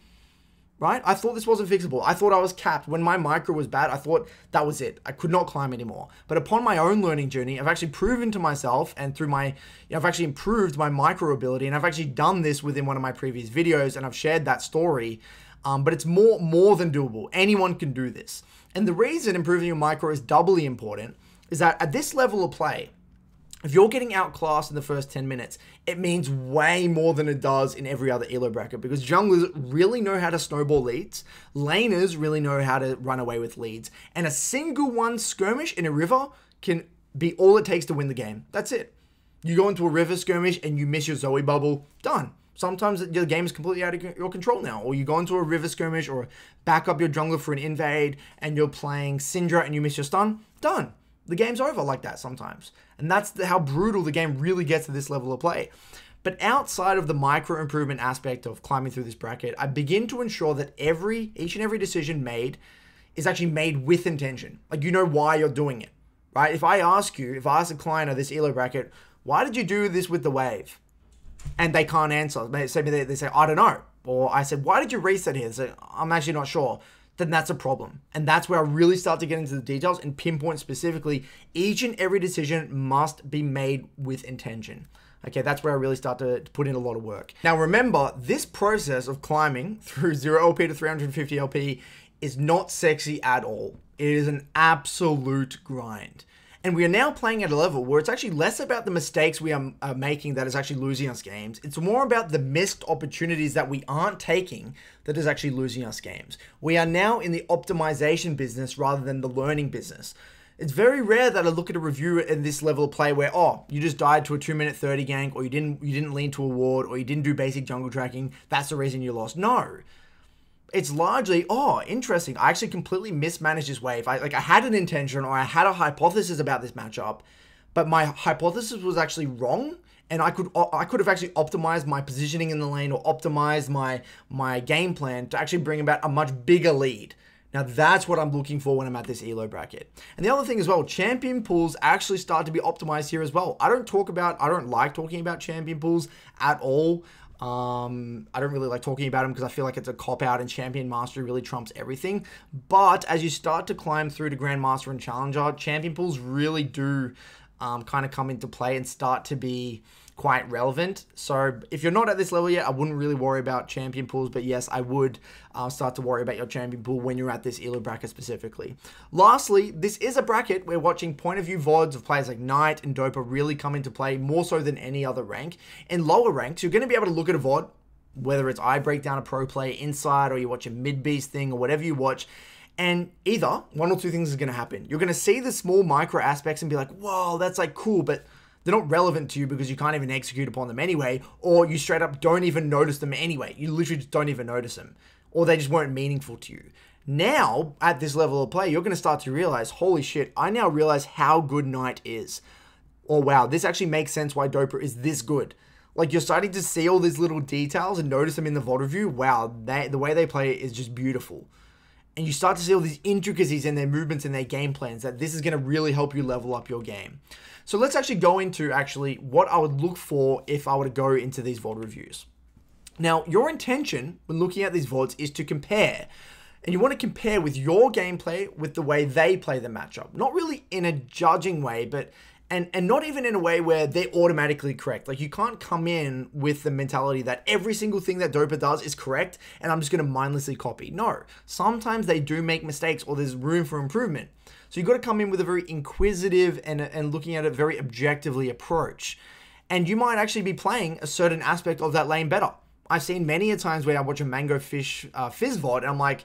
right? I thought this wasn't fixable. I thought I was capped. When my micro was bad, I thought that was it. I could not climb anymore. But upon my own learning journey, I've actually proven to myself and through my, you know, I've actually improved my micro ability, and I've actually done this within one of my previous videos and I've shared that story. But it's more than doable. Anyone can do this. And the reason improving your micro is doubly important is that at this level of play, if you're getting outclassed in the first 10 minutes, it means way more than it does in every other ELO bracket, because junglers really know how to snowball leads, laners really know how to run away with leads, and a single one skirmish in a river can be all it takes to win the game. That's it. You go into a river skirmish and you miss your Zoe bubble, done. Sometimes your game is completely out of your control now, or you go into a river skirmish or back up your jungler for an invade and you're playing Syndra and you miss your stun, done. The game's over like that sometimes. And that's how brutal the game really gets at this level of play. But outside of the micro improvement aspect of climbing through this bracket, I begin to ensure that each and every decision made is actually made with intention. Like, you know why you're doing it, right? If I ask a client of this ELO bracket, why did you do this with the wave? And they can't answer. They say, I don't know. Or I said, why did you reset here? They say, I'm actually not sure. Then that's a problem. And that's where I really start to get into the details and pinpoint specifically, each and every decision must be made with intention. Okay, that's where I really start to put in a lot of work. Now remember, this process of climbing through 0 LP to 350 LP is not sexy at all. It is an absolute grind. And we are now playing at a level where it's actually less about the mistakes we are making that is actually losing us games. It's more about the missed opportunities that we aren't taking that is actually losing us games. We are now in the optimization business rather than the learning business. It's very rare that I look at a review in this level of play where, oh, you just died to a 2-minute 30 gank, or you didn't lean to a ward, or you didn't do basic jungle tracking. That's the reason you lost. No. It's largely, oh, interesting. I actually completely mismanaged this wave. I had an intention, or I had a hypothesis about this matchup, but my hypothesis was actually wrong. And I could have actually optimized my positioning in the lane, or optimized my game plan to actually bring about a much bigger lead. Now that's what I'm looking for when I'm at this ELO bracket. And the other thing as well, champion pools actually start to be optimized here as well. I don't like talking about champion pools at all. I don't really like talking about them because I feel like it's a cop-out, and champion mastery really trumps everything. But as you start to climb through to Grandmaster and Challenger, champion pools really do kind of come into play and start to be quite relevant. So if you're not at this level yet, I wouldn't really worry about champion pools, but yes, I would start to worry about your champion pool when you're at this ELO bracket specifically. Lastly, this is a bracket where watching point of view VODs of players like Knight and Dopa really come into play more so than any other rank. In lower ranks, you're going to be able to look at a VOD, whether it's I break down a pro player inside, or you watch a mid beast thing, or whatever you watch. And either one or two things is going to happen. You're going to see the small micro aspects and be like, whoa, that's like cool, but they're not relevant to you because you can't even execute upon them anyway, or you straight up don't even notice them anyway. You literally just don't even notice them, or they just weren't meaningful to you. Now, at this level of play, you're going to start to realize, holy shit, I now realize how good Knight is. Or wow, this actually makes sense why Dopa is this good. Like, you're starting to see all these little details and notice them in the VOD review. Wow, the way they play it is just beautiful. And you start to see all these intricacies in their movements and their game plans, that this is going to really help you level up your game. So let's actually go into actually what I would look for if I were to go into these VOD reviews. Now, your intention when looking at these VODs is to compare. And you want to compare with your gameplay with the way they play the matchup. Not really in a judging way, but and not even in a way where they're automatically correct. Like, you can't come in with the mentality that every single thing that Dopa does is correct and I'm just going to mindlessly copy. No, sometimes they do make mistakes, or there's room for improvement. So you've got to come in with a very inquisitive and looking at it very objectively approach. And you might actually be playing a certain aspect of that lane better. I've seen many a times where I watch a Mango Fish Fizz VOD and I'm like,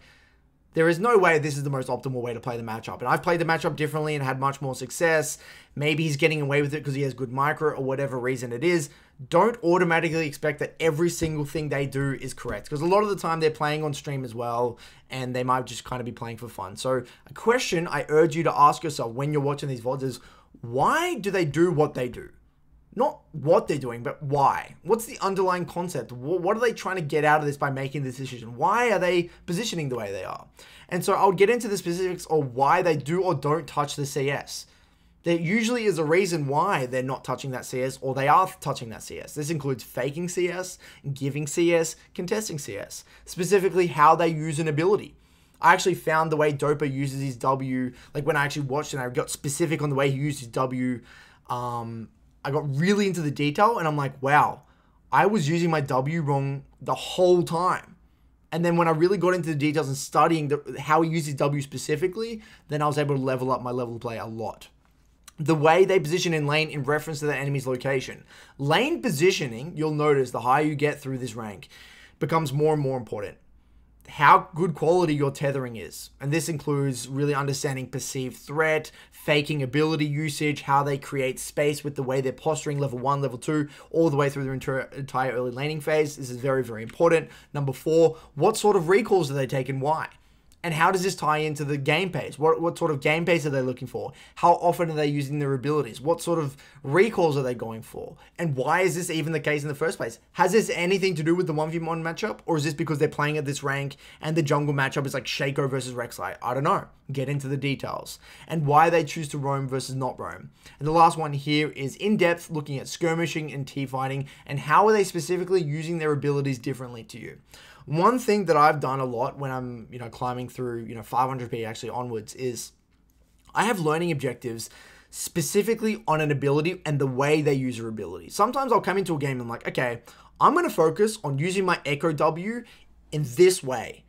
there is no way this is the most optimal way to play the matchup. And I've played the matchup differently and had much more success. Maybe he's getting away with it because he has good micro, or whatever reason it is. Don't automatically expect that every single thing they do is correct, because a lot of the time they're playing on stream as well, and they might just kind of be playing for fun. So a question I urge you to ask yourself when you're watching these VODs is, why do they do what they do? Not what they're doing, but why? What's the underlying concept? What are they trying to get out of this by making this decision? Why are they positioning the way they are? And so I'll get into the specifics of why they do or don't touch the CS. There usually is a reason why they're not touching that CS, or they are touching that CS. This includes faking CS, giving CS, contesting CS. Specifically, how they use an ability. I actually found the way Dopa uses his W, like when I actually watched and I got specific on the way he used his W, I got really into the detail and I'm like, wow, I was using my W wrong the whole time. And then when I really got into the details and studying how he uses W specifically, then I was able to level up my level of play a lot. The way they position in lane in reference to the enemy's location. Lane positioning, you'll notice the higher you get through this rank, becomes more and more important. How good quality your tethering is. And this includes really understanding perceived threat, faking ability usage, how they create space with the way they're posturing level 1, level 2, all the way through their entire early laning phase. This is very, very important. Number 4, what sort of recalls do they take and why? And how does this tie into the game pace? What sort of game pace are they looking for? How often are they using their abilities? What sort of recalls are they going for? And why is this even the case in the first place? Has this anything to do with the 1v1 matchup? Or is this because they're playing at this rank and the jungle matchup is like Shaco versus Rek'Sai? I don't know. Get into the details. And why they choose to roam versus not roam. And the last one here is in-depth, looking at skirmishing and teamfighting, and how are they specifically using their abilities differently to you. One thing that I've done a lot when I'm, climbing through, 500p actually onwards is I have learning objectives specifically on an ability and the way they use their ability. Sometimes I'll come into a game and I'm like, okay, I'm going to focus on using my Echo W in this way.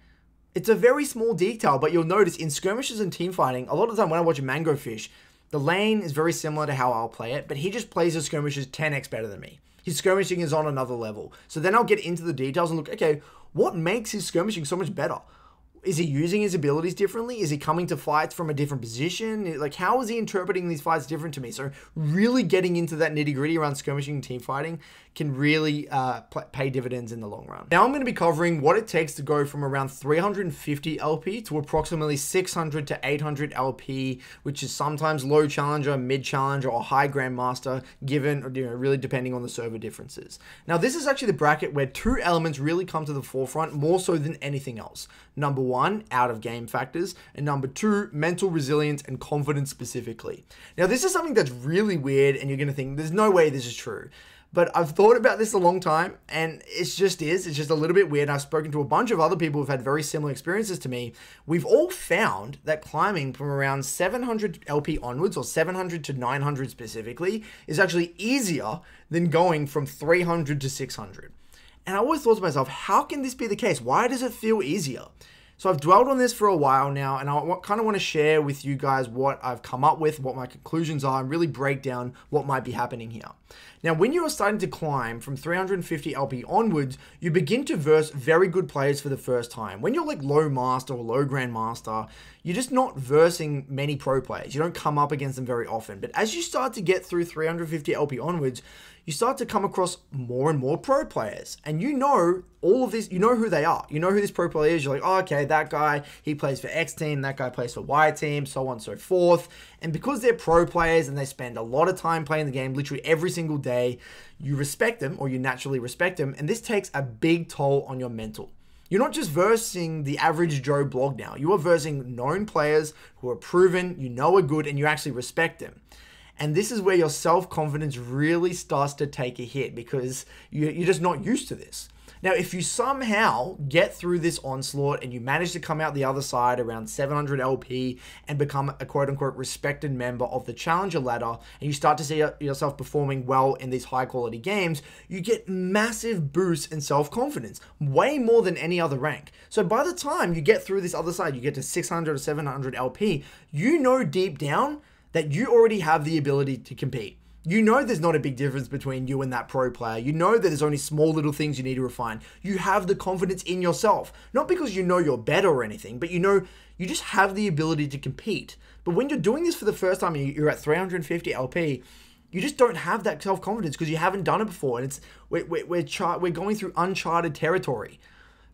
It's a very small detail, but you'll notice in skirmishes and teamfighting, a lot of the time when I watch Mango Fish, the lane is very similar to how I'll play it, but he just plays his skirmishes 10x better than me. His skirmishing is on another level. So then I'll get into the details and look, okay, what makes his skirmishing so much better? Is he using his abilities differently? Is he coming to fights from a different position? Like, how is he interpreting these fights different to me? So really getting into that nitty-gritty around skirmishing and team fighting can really pay dividends in the long run. Now I'm going to be covering what it takes to go from around 350 LP to approximately 600 to 800 LP, which is sometimes low challenger, mid challenger, or high grandmaster, given, or, you know, really depending on the server differences. Now this is actually the bracket where two elements really come to the forefront more so than anything else. Number one, out of game factors, and number two, mental resilience and confidence specifically. Now this is something that's really weird and you're going to think there's no way this is true, but I've thought about this a long time and it's just a little bit weird. I've spoken to a bunch of other people who've had very similar experiences to me. We've all found that climbing from around 700 LP onwards, or 700 to 900 specifically, is actually easier than going from 300 to 600. And I always thought to myself, how can this be the case? Why does it feel easier? So I've dwelled on this for a while now, and I kind of want to share with you guys what I've come up with, what my conclusions are, and really break down what might be happening here. Now, when you are starting to climb from 350 LP onwards, you begin to verse very good players for the first time. When you're like low master or low grandmaster, you're just not versing many pro players. You don't come up against them very often. But as you start to get through 350 LP onwards, you start to come across more and more pro players. And you know all of this, you know who they are. You know who this pro player is. You're like, oh, okay, that guy, he plays for X team, that guy plays for Y team, so on and so forth. And because they're pro players and they spend a lot of time playing the game, literally every single day, you respect them, or you naturally respect them. And this takes a big toll on your mental. You're not just versing the average Joe blog now. You are versing known players who are proven, you know are good, and you actually respect them. And this is where your self-confidence really starts to take a hit because you're just not used to this. Now, if you somehow get through this onslaught and you manage to come out the other side around 700 LP and become a quote-unquote respected member of the challenger ladder, and you start to see yourself performing well in these high-quality games, you get massive boosts in self-confidence, way more than any other rank. So by the time you get through this other side, you get to 600 or 700 LP, you know deep down that you already have the ability to compete. You know there's not a big difference between you and that pro player. You know that there's only small little things you need to refine. You have the confidence in yourself, not because you know you're better or anything, but you know you just have the ability to compete. But when you're doing this for the first time and you're at 350 LP, you just don't have that self-confidence because you haven't done it before, and it's we're going through uncharted territory.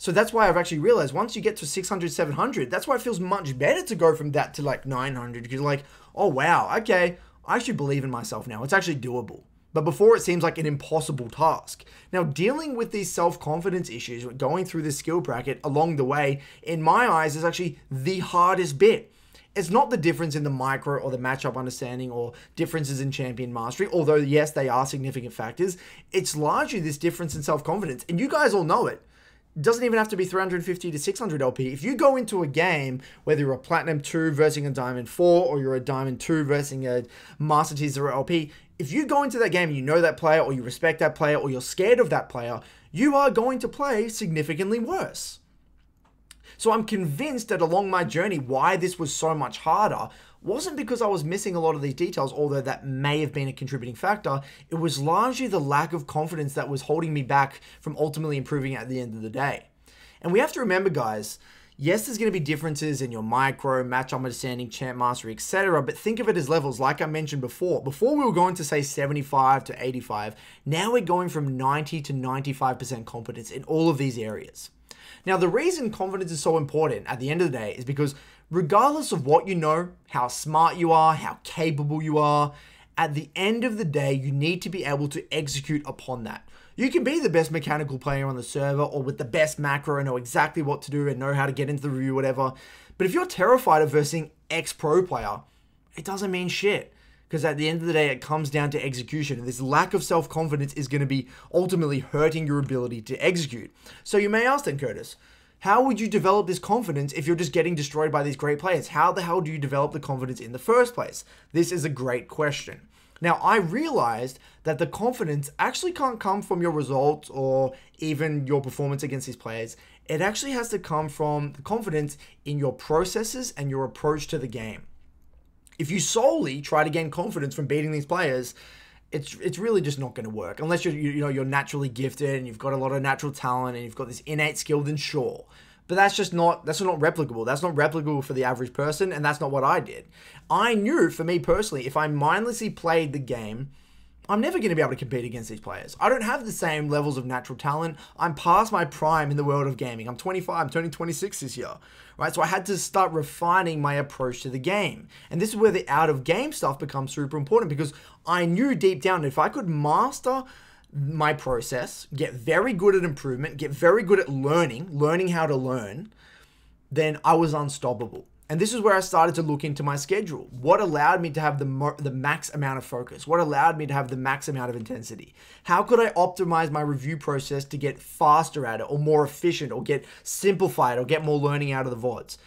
So that's why I've actually realized once you get to 600, 700, that's why it feels much better to go from that to like 900, because you're like, oh wow, okay, I should believe in myself now. It's actually doable. But before, it seems like an impossible task. Now, dealing with these self-confidence issues, going through this skill bracket along the way, in my eyes, is actually the hardest bit. It's not the difference in the micro or the matchup understanding or differences in champion mastery, although yes, they are significant factors. It's largely this difference in self-confidence, and you guys all know it. Doesn't even have to be 350 to 600 LP. If you go into a game, whether you're a Platinum 2 versus a Diamond 4, or you're a Diamond 2 versus a Master T0 LP, if you go into that game and you know that player, or you respect that player, or you're scared of that player, you are going to play significantly worse. So I'm convinced that along my journey, why this was so much harder wasn't because I was missing a lot of these details, although that may have been a contributing factor. It was largely the lack of confidence that was holding me back from ultimately improving at the end of the day. And we have to remember, guys, yes, there's going to be differences in your micro, matchup understanding, champ mastery, etc. But think of it as levels, like I mentioned before. Before we were going to say 75 to 85, now we're going from 90 to 95% competence in all of these areas. Now, the reason confidence is so important at the end of the day is because regardless of what you know, how smart you are, how capable you are, at the end of the day, you need to be able to execute upon that. You can be the best mechanical player on the server or with the best macro and know exactly what to do and know how to get into the review, whatever. But if you're terrified of versing X pro player, it doesn't mean shit. Because at the end of the day, it comes down to execution. And this lack of self-confidence is going to be ultimately hurting your ability to execute. So you may ask then, Curtis, how would you develop this confidence if you're just getting destroyed by these great players? How the hell do you develop the confidence in the first place? This is a great question. Now, I realized that the confidence actually can't come from your results or even your performance against these players. It actually has to come from the confidence in your processes and your approach to the game. If you solely try to gain confidence from beating these players, it's really just not going to work unless you're naturally gifted and you've got a lot of natural talent and you've got this innate skill. Then sure, But that's not replicable. That's not replicable for the average person, and that's not what I did. I knew, for me personally, if I mindlessly played the game, I'm never going to be able to compete against these players. I don't have the same levels of natural talent. I'm past my prime in the world of gaming. I'm 25, I'm turning 26 this year, right? So I had to start refining my approach to the game. And this is where the out-of-game stuff becomes super important, because I knew deep down if I could master my process, get very good at improvement, get very good at learning how to learn, then I was unstoppable. And this is where I started to look into my schedule. What allowed me to have the max amount of focus? What allowed me to have the max amount of intensity? How could I optimize my review process to get faster at it, or more efficient, or get simplified, or get more learning out of the VODs?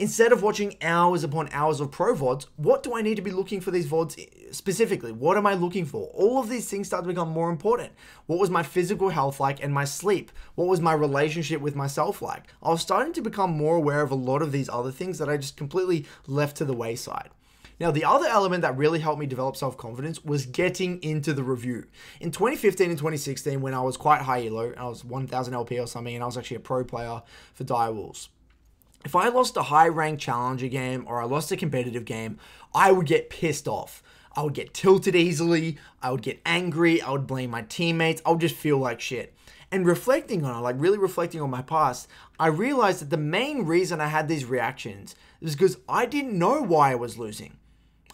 Instead of watching hours upon hours of pro VODs, what do I need to be looking for these VODs specifically? What am I looking for? All of these things start to become more important. What was my physical health like and my sleep? What was my relationship with myself like? I was starting to become more aware of a lot of these other things that I just completely left to the wayside. Now, the other element that really helped me develop self-confidence was getting into the review. In 2015 and 2016, when I was quite high elo, I was 1000 LP or something, and I was actually a pro player for Dire Wolves. If I lost a high-ranked challenger game or I lost a competitive game, I would get pissed off. I would get tilted easily, I would get angry, I would blame my teammates, I would just feel like shit. And reflecting on it, like really reflecting on my past, I realized that the main reason I had these reactions was because I didn't know why I was losing.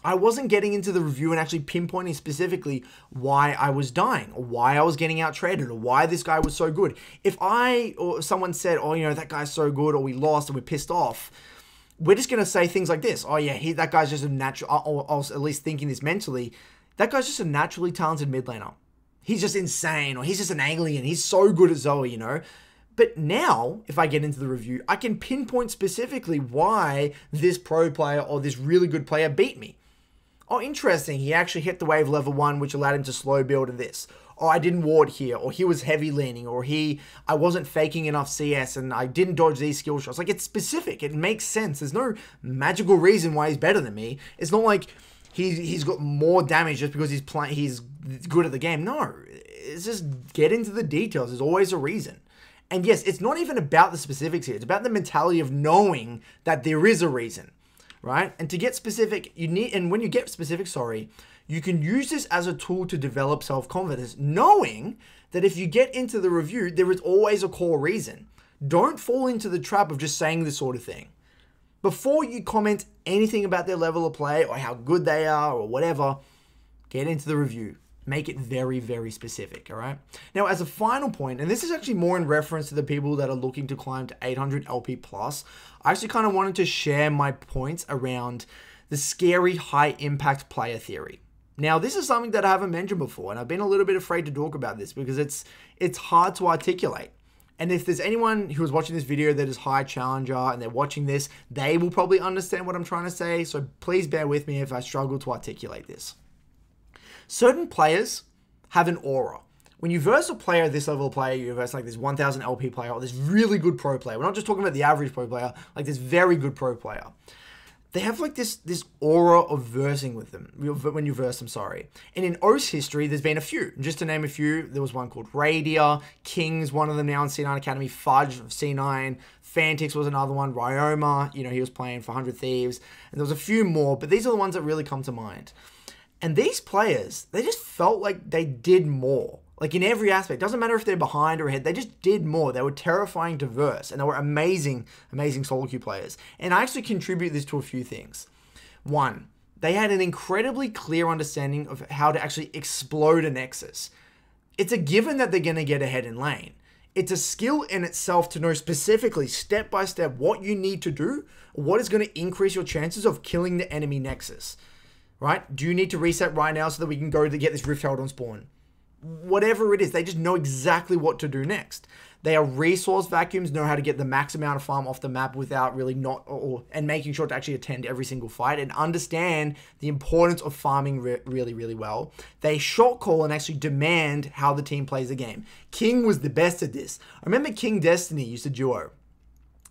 I wasn't getting into the review and actually pinpointing specifically why I was dying, or why I was getting out-traded, or why this guy was so good. If I or someone said, oh, you know, that guy's so good, or we lost and we're pissed off, we're just going to say things like this. Oh, yeah, that guy's just a natural, I was at least thinking this mentally, that guy's just a naturally talented mid laner. He's just insane, or he's just an alien. He's so good at Zoe, you know. But now, if I get into the review, I can pinpoint specifically why this pro player or this really good player beat me. Oh, interesting, he actually hit the wave level 1, which allowed him to slow build in this. Or I didn't ward here, or he was heavy leaning, or I wasn't faking enough CS, and I didn't dodge these skill shots. Like, it's specific, it makes sense. There's no magical reason why he's better than me. It's not like he's got more damage just because he's good at the game. No, it's just get into the details. There's always a reason. And yes, it's not even about the specifics here. It's about the mentality of knowing that there is a reason. Right? And to get specific, when you get specific, you can use this as a tool to develop self-confidence, knowing that if you get into the review, there is always a core reason. Don't fall into the trap of just saying this sort of thing. Before you comment anything about their level of play or how good they are or whatever, get into the review. Make it very, very specific, all right? Now, as a final point, and this is actually more in reference to the people that are looking to climb to 800 LP+, I actually kind of wanted to share my points around the scary high-impact player theory. Now, this is something that I haven't mentioned before, and I've been a little bit afraid to talk about this because it's hard to articulate. And if there's anyone who is watching this video that is high challenger and they're watching this, they will probably understand what I'm trying to say, so please bear with me if I struggle to articulate this. Certain players have an aura. When you verse a player, this level of player, you verse like this 1000 LP player, or this really good pro player. We're not just talking about the average pro player, like this very good pro player. They have like this aura of versing with them, when you verse them, And in OS history, there's been a few. Just to name a few, there was one called Radia, King's one of them now in C9 Academy, Fudge of C9, Fnatic was another one, Ryoma, you know, he was playing for 100 Thieves, and there was a few more, but these are the ones that really come to mind. And these players, they just felt like they did more. Like in every aspect, doesn't matter if they're behind or ahead, they just did more. They were terrifying to verse, and they were amazing, amazing solo queue players. And I actually contribute this to a few things. One, they had an incredibly clear understanding of how to actually explode a Nexus. It's a given that they're going to get ahead in lane. It's a skill in itself to know specifically, step by step, what you need to do, what is going to increase your chances of killing the enemy Nexus. Right? Do you need to reset right now so that we can go to get this Rift Herald on spawn? Whatever it is, they just know exactly what to do next. They are resource vacuums, know how to get the max amount of farm off the map without really and making sure to actually attend every single fight and understand the importance of farming really, really well. They shot call and actually demand how the team plays the game. King was the best at this. I remember King Destiny used to duo.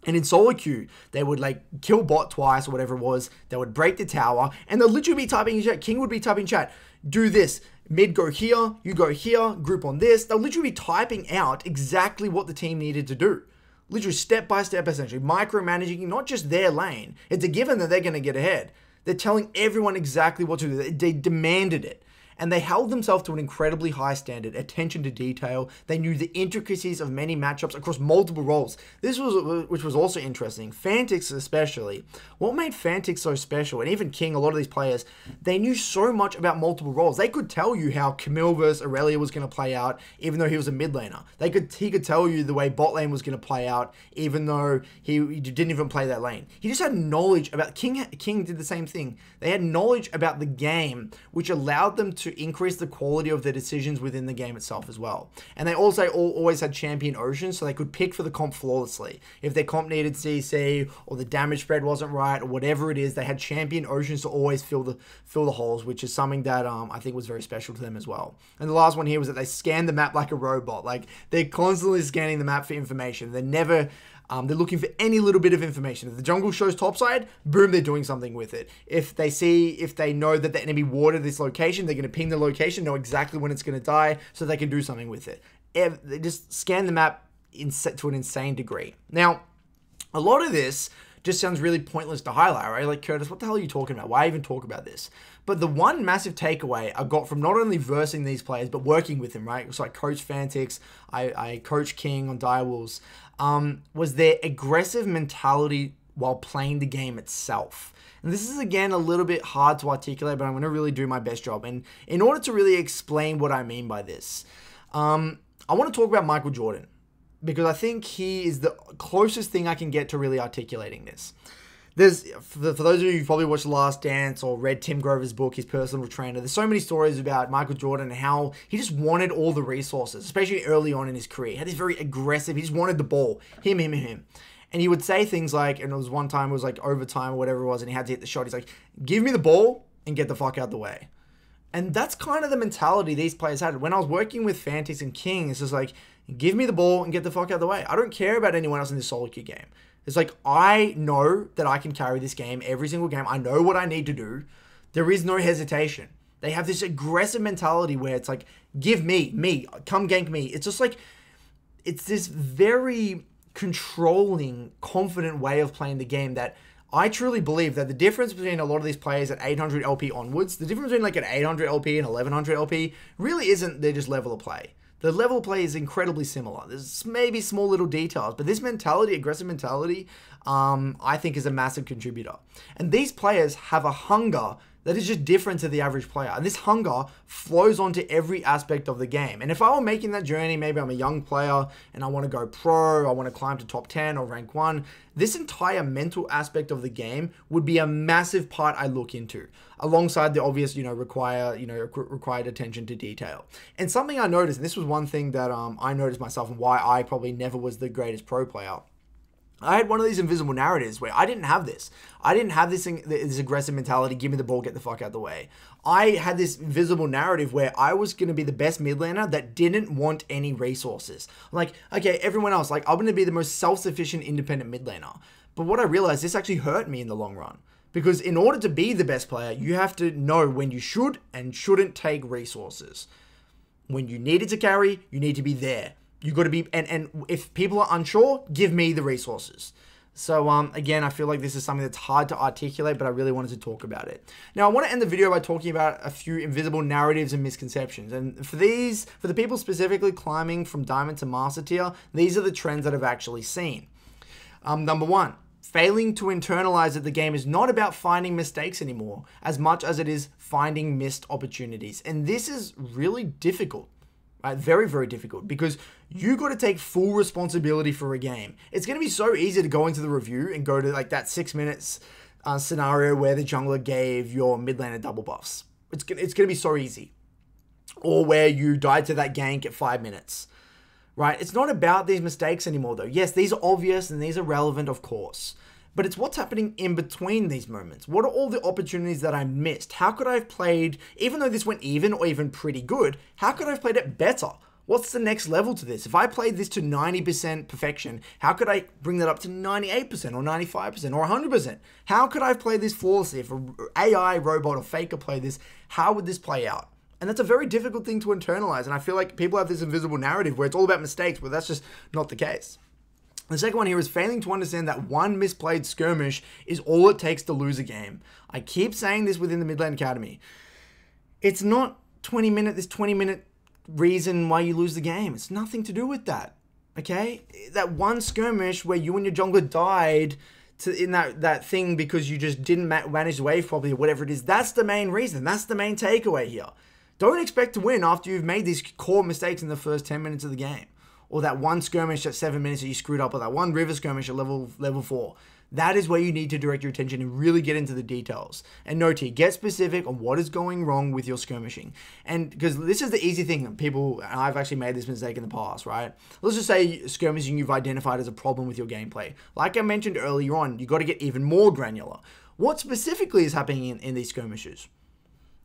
And in solo queue, they would like kill bot twice or whatever it was. They would break the tower and they'll literally be typing in chat. King would be typing in chat, do this, mid go here, you go here, group on this. They'll literally be typing out exactly what the team needed to do. Literally step by step, essentially micromanaging not just their lane. It's a given that they're going to get ahead. They're telling everyone exactly what to do. They demanded it. And they held themselves to an incredibly high standard, attention to detail. They knew the intricacies of many matchups across multiple roles. This was, which was also interesting. Fnatic especially. What made Fnatic so special, and even King, a lot of these players, they knew so much about multiple roles. They could tell you how Camille versus Aurelia was going to play out, even though he was a mid laner. He could tell you the way bot lane was going to play out, even though he didn't even play that lane. He just had knowledge about, King did the same thing. They had knowledge about the game, which allowed them to increase the quality of their decisions within the game itself as well. And they also always had champion oceans, so they could pick for the comp flawlessly. If their comp needed CC or the damage spread wasn't right or whatever it is, they had champion oceans to always fill the holes, which is something that I think was very special to them as well. And the last one here was that they scanned the map like a robot. Like, they're constantly scanning the map for information. They're never they're looking for any little bit of information. If the jungle shows topside, boom, they're doing something with it. If they know that the enemy watered this location, they're going to ping the location, know exactly when it's going to die, so they can do something with it. They just scan the map to an insane degree. Now, a lot of this just sounds really pointless to highlight, right? Like, Curtis, what the hell are you talking about? Why even talk about this? But the one massive takeaway I got from not only versing these players, but working with them, right? So I coached Fnatic, I coached King on Dire Wolves, was their aggressive mentality while playing the game itself. And this is, again, a little bit hard to articulate, but I'm going to really do my best job. And in order to really explain what I mean by this, I want to talk about Michael Jordan, because I think he is the closest thing I can get to really articulating this. For those of you who've probably watched The Last Dance or read Tim Grover's book, his personal trainer, there's so many stories about Michael Jordan and how he just wanted all the resources, especially early on in his career. He had this very aggressive, he just wanted the ball, him, him, and him. And he would say things like, and it was one time, it was like overtime or whatever it was, and he had to hit the shot. He's like, give me the ball and get the fuck out of the way. And that's kind of the mentality these players had. When I was working with Fnatic and King, it's just like, give me the ball and get the fuck out of the way. I don't care about anyone else in this solo queue game. It's like, I know that I can carry this game every single game. I know what I need to do. There is no hesitation. They have this aggressive mentality where it's like, give me, come gank me. It's just like, it's this very controlling, confident way of playing the game that I truly believe that the difference between a lot of these players at 800 LP onwards, the difference between like an 800 LP and 1100 LP really isn't their just level of play. The level of play is incredibly similar. There's maybe small little details, but this mentality, aggressive mentality, I think is a massive contributor. And these players have a hunger that is just different to the average player. And this hunger flows onto every aspect of the game. And if I were making that journey, maybe I'm a young player and I want to go pro, I want to climb to top 10 or rank 1, this entire mental aspect of the game would be a massive part I look into, alongside the obvious, required attention to detail. And something I noticed, and this was one thing that I noticed myself and why I probably never was the greatest pro player, I had one of these invisible narratives where I didn't have this. I didn't have this aggressive mentality, give me the ball, get the fuck out of the way. I had this invisible narrative where I was going to be the best mid laner that didn't want any resources. Like, okay, everyone else, like, I'm going to be the most self-sufficient independent mid laner. But what I realized, this actually hurt me in the long run. Because in order to be the best player, you have to know when you should and shouldn't take resources. When you needed to carry, you need to be there. You got to be, and if people are unsure, give me the resources. So again, I feel like this is something that's hard to articulate, but I really wanted to talk about it. Now I want to end the video by talking about a few invisible narratives and misconceptions. And for the people specifically climbing from diamond to master tier, these are the trends that I've actually seen. Number one, failing to internalize that the game is not about finding mistakes anymore, as much as it is finding missed opportunities. And this is really difficult. Right? Very, very difficult, because you got to take full responsibility for a game. It's going to be so easy to go into the review and go to like that 6 minutes scenario where the jungler gave your mid laner double buffs. It's going to be so easy. Or where you died to that gank at 5 minutes, right? It's not about these mistakes anymore though. Yes, these are obvious and these are relevant, of course. But it's what's happening in between these moments. What are all the opportunities that I missed? How could I have played, even though this went even or even pretty good, how could I have played it better? What's the next level to this? If I played this to 90% perfection, how could I bring that up to 98% or 95% or 100%? How could I have played this flawlessly? If an AI, robot, or faker played this, how would this play out? And that's a very difficult thing to internalize. And I feel like people have this invisible narrative where it's all about mistakes, but that's just not the case. The second one here is failing to understand that one misplayed skirmish is all it takes to lose a game. I keep saying this within the Midlane Academy. It's not 20-minute reason why you lose the game. It's nothing to do with that, okay? That one skirmish where you and your jungler died in that thing because you just didn't manage the wave properly or whatever it is, that's the main reason. That's the main takeaway here. Don't expect to win after you've made these core mistakes in the first 10 minutes of the game. Or that one skirmish at 7 minutes that you screwed up, or that one river skirmish at level 4. That is where you need to direct your attention and really get into the details. And note here, get specific on what is going wrong with your skirmishing. And because this is the easy thing that people, and I've actually made this mistake in the past, right? Let's just say skirmishing you've identified as a problem with your gameplay. Like I mentioned earlier on, you've got to get even more granular. What specifically is happening in these skirmishes?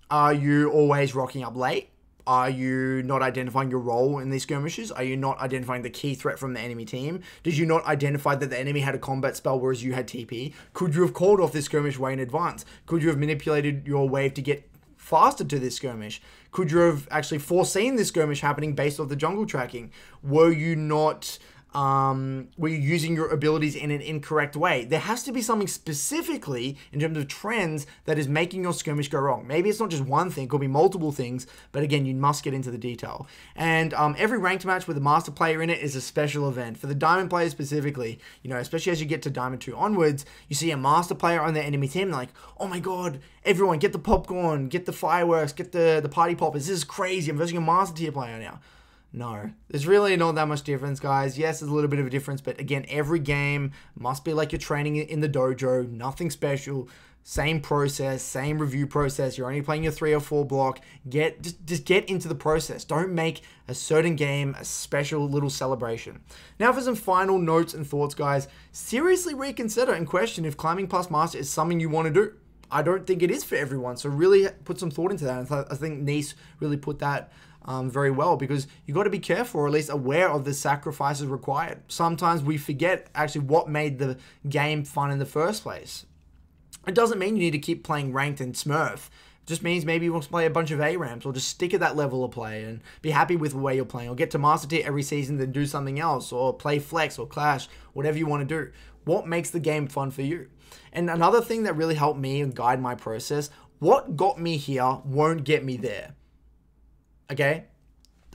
Are you always rocking up late? Are you not identifying your role in these skirmishes? Are you not identifying the key threat from the enemy team? Did you not identify that the enemy had a combat spell whereas you had TP? Could you have called off this skirmish way in advance? Could you have manipulated your wave to get faster to this skirmish? Could you have actually foreseen this skirmish happening based off the jungle tracking? Were you not... were you using your abilities in an incorrect way? There has to be something specifically in terms of trends that is making your skirmish go wrong. Maybe it's not just one thing, it could be multiple things, but again, you must get into the detail. And every ranked match with a master player in it is a special event. For the diamond players specifically, you know, especially as you get to Diamond 2 onwards, you see a master player on their enemy team, they're like, oh my god, everyone get the popcorn, get the fireworks, get the party poppers, this is crazy, I'm versing a master tier player now. No, there's really not that much difference, guys. Yes, there's a little bit of a difference, but again, every game must be like you're training in the dojo, nothing special, same process, same review process. You're only playing your 3 or 4 block. Just get into the process. Don't make a certain game a special little celebration. Now for some final notes and thoughts, guys. Seriously reconsider and question if climbing past master is something you want to do. I don't think it is for everyone, so really put some thought into that. And I think Nice really put that very well, because you got to be careful, or at least aware of the sacrifices required. Sometimes we forget actually what made the game fun in the first place. It doesn't mean you need to keep playing ranked and smurf. It just means maybe you want to play a bunch of ARAMs, or just stick at that level of play and be happy with the way you're playing, or get to master tier every season then do something else, or play flex or clash, whatever you want to do. What makes the game fun for you? And another thing that really helped me and guide my process, what got me here won't get me there. Okay,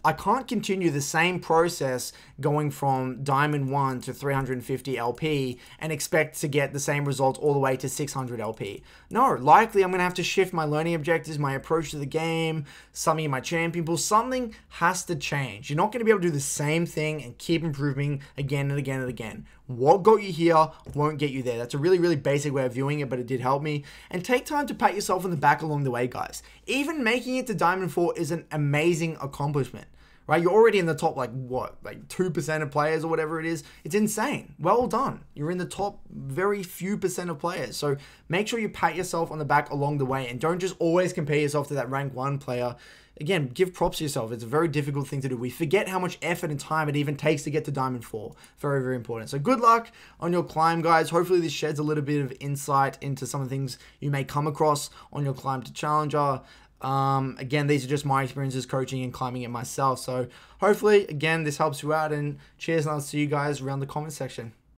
I can't continue the same process going from Diamond 1 to 350 LP and expect to get the same results all the way to 600 LP. No, likely I'm going to have to shift my learning objectives, my approach to the game, something in my champion pool. Something has to change. You're not going to be able to do the same thing and keep improving again and again and again. What got you here won't get you there. That's a really, really basic way of viewing it, but it did help me. And take time to pat yourself on the back along the way, guys. Even making it to Diamond 4 is an amazing accomplishment, right? You're already in the top, like what, like 2% of players or whatever it is. It's insane. Well done. You're in the top very few % of players. So make sure you pat yourself on the back along the way and don't just always compare yourself to that rank 1 player. Again, give props to yourself. It's a very difficult thing to do. We forget how much effort and time it even takes to get to Diamond 4. Very, very important. So good luck on your climb, guys. Hopefully this sheds a little bit of insight into some of the things you may come across on your climb to Challenger. Again, these are just my experiences coaching and climbing it myself. So hopefully, again, this helps you out. And cheers, and I'll see you guys around the comment section.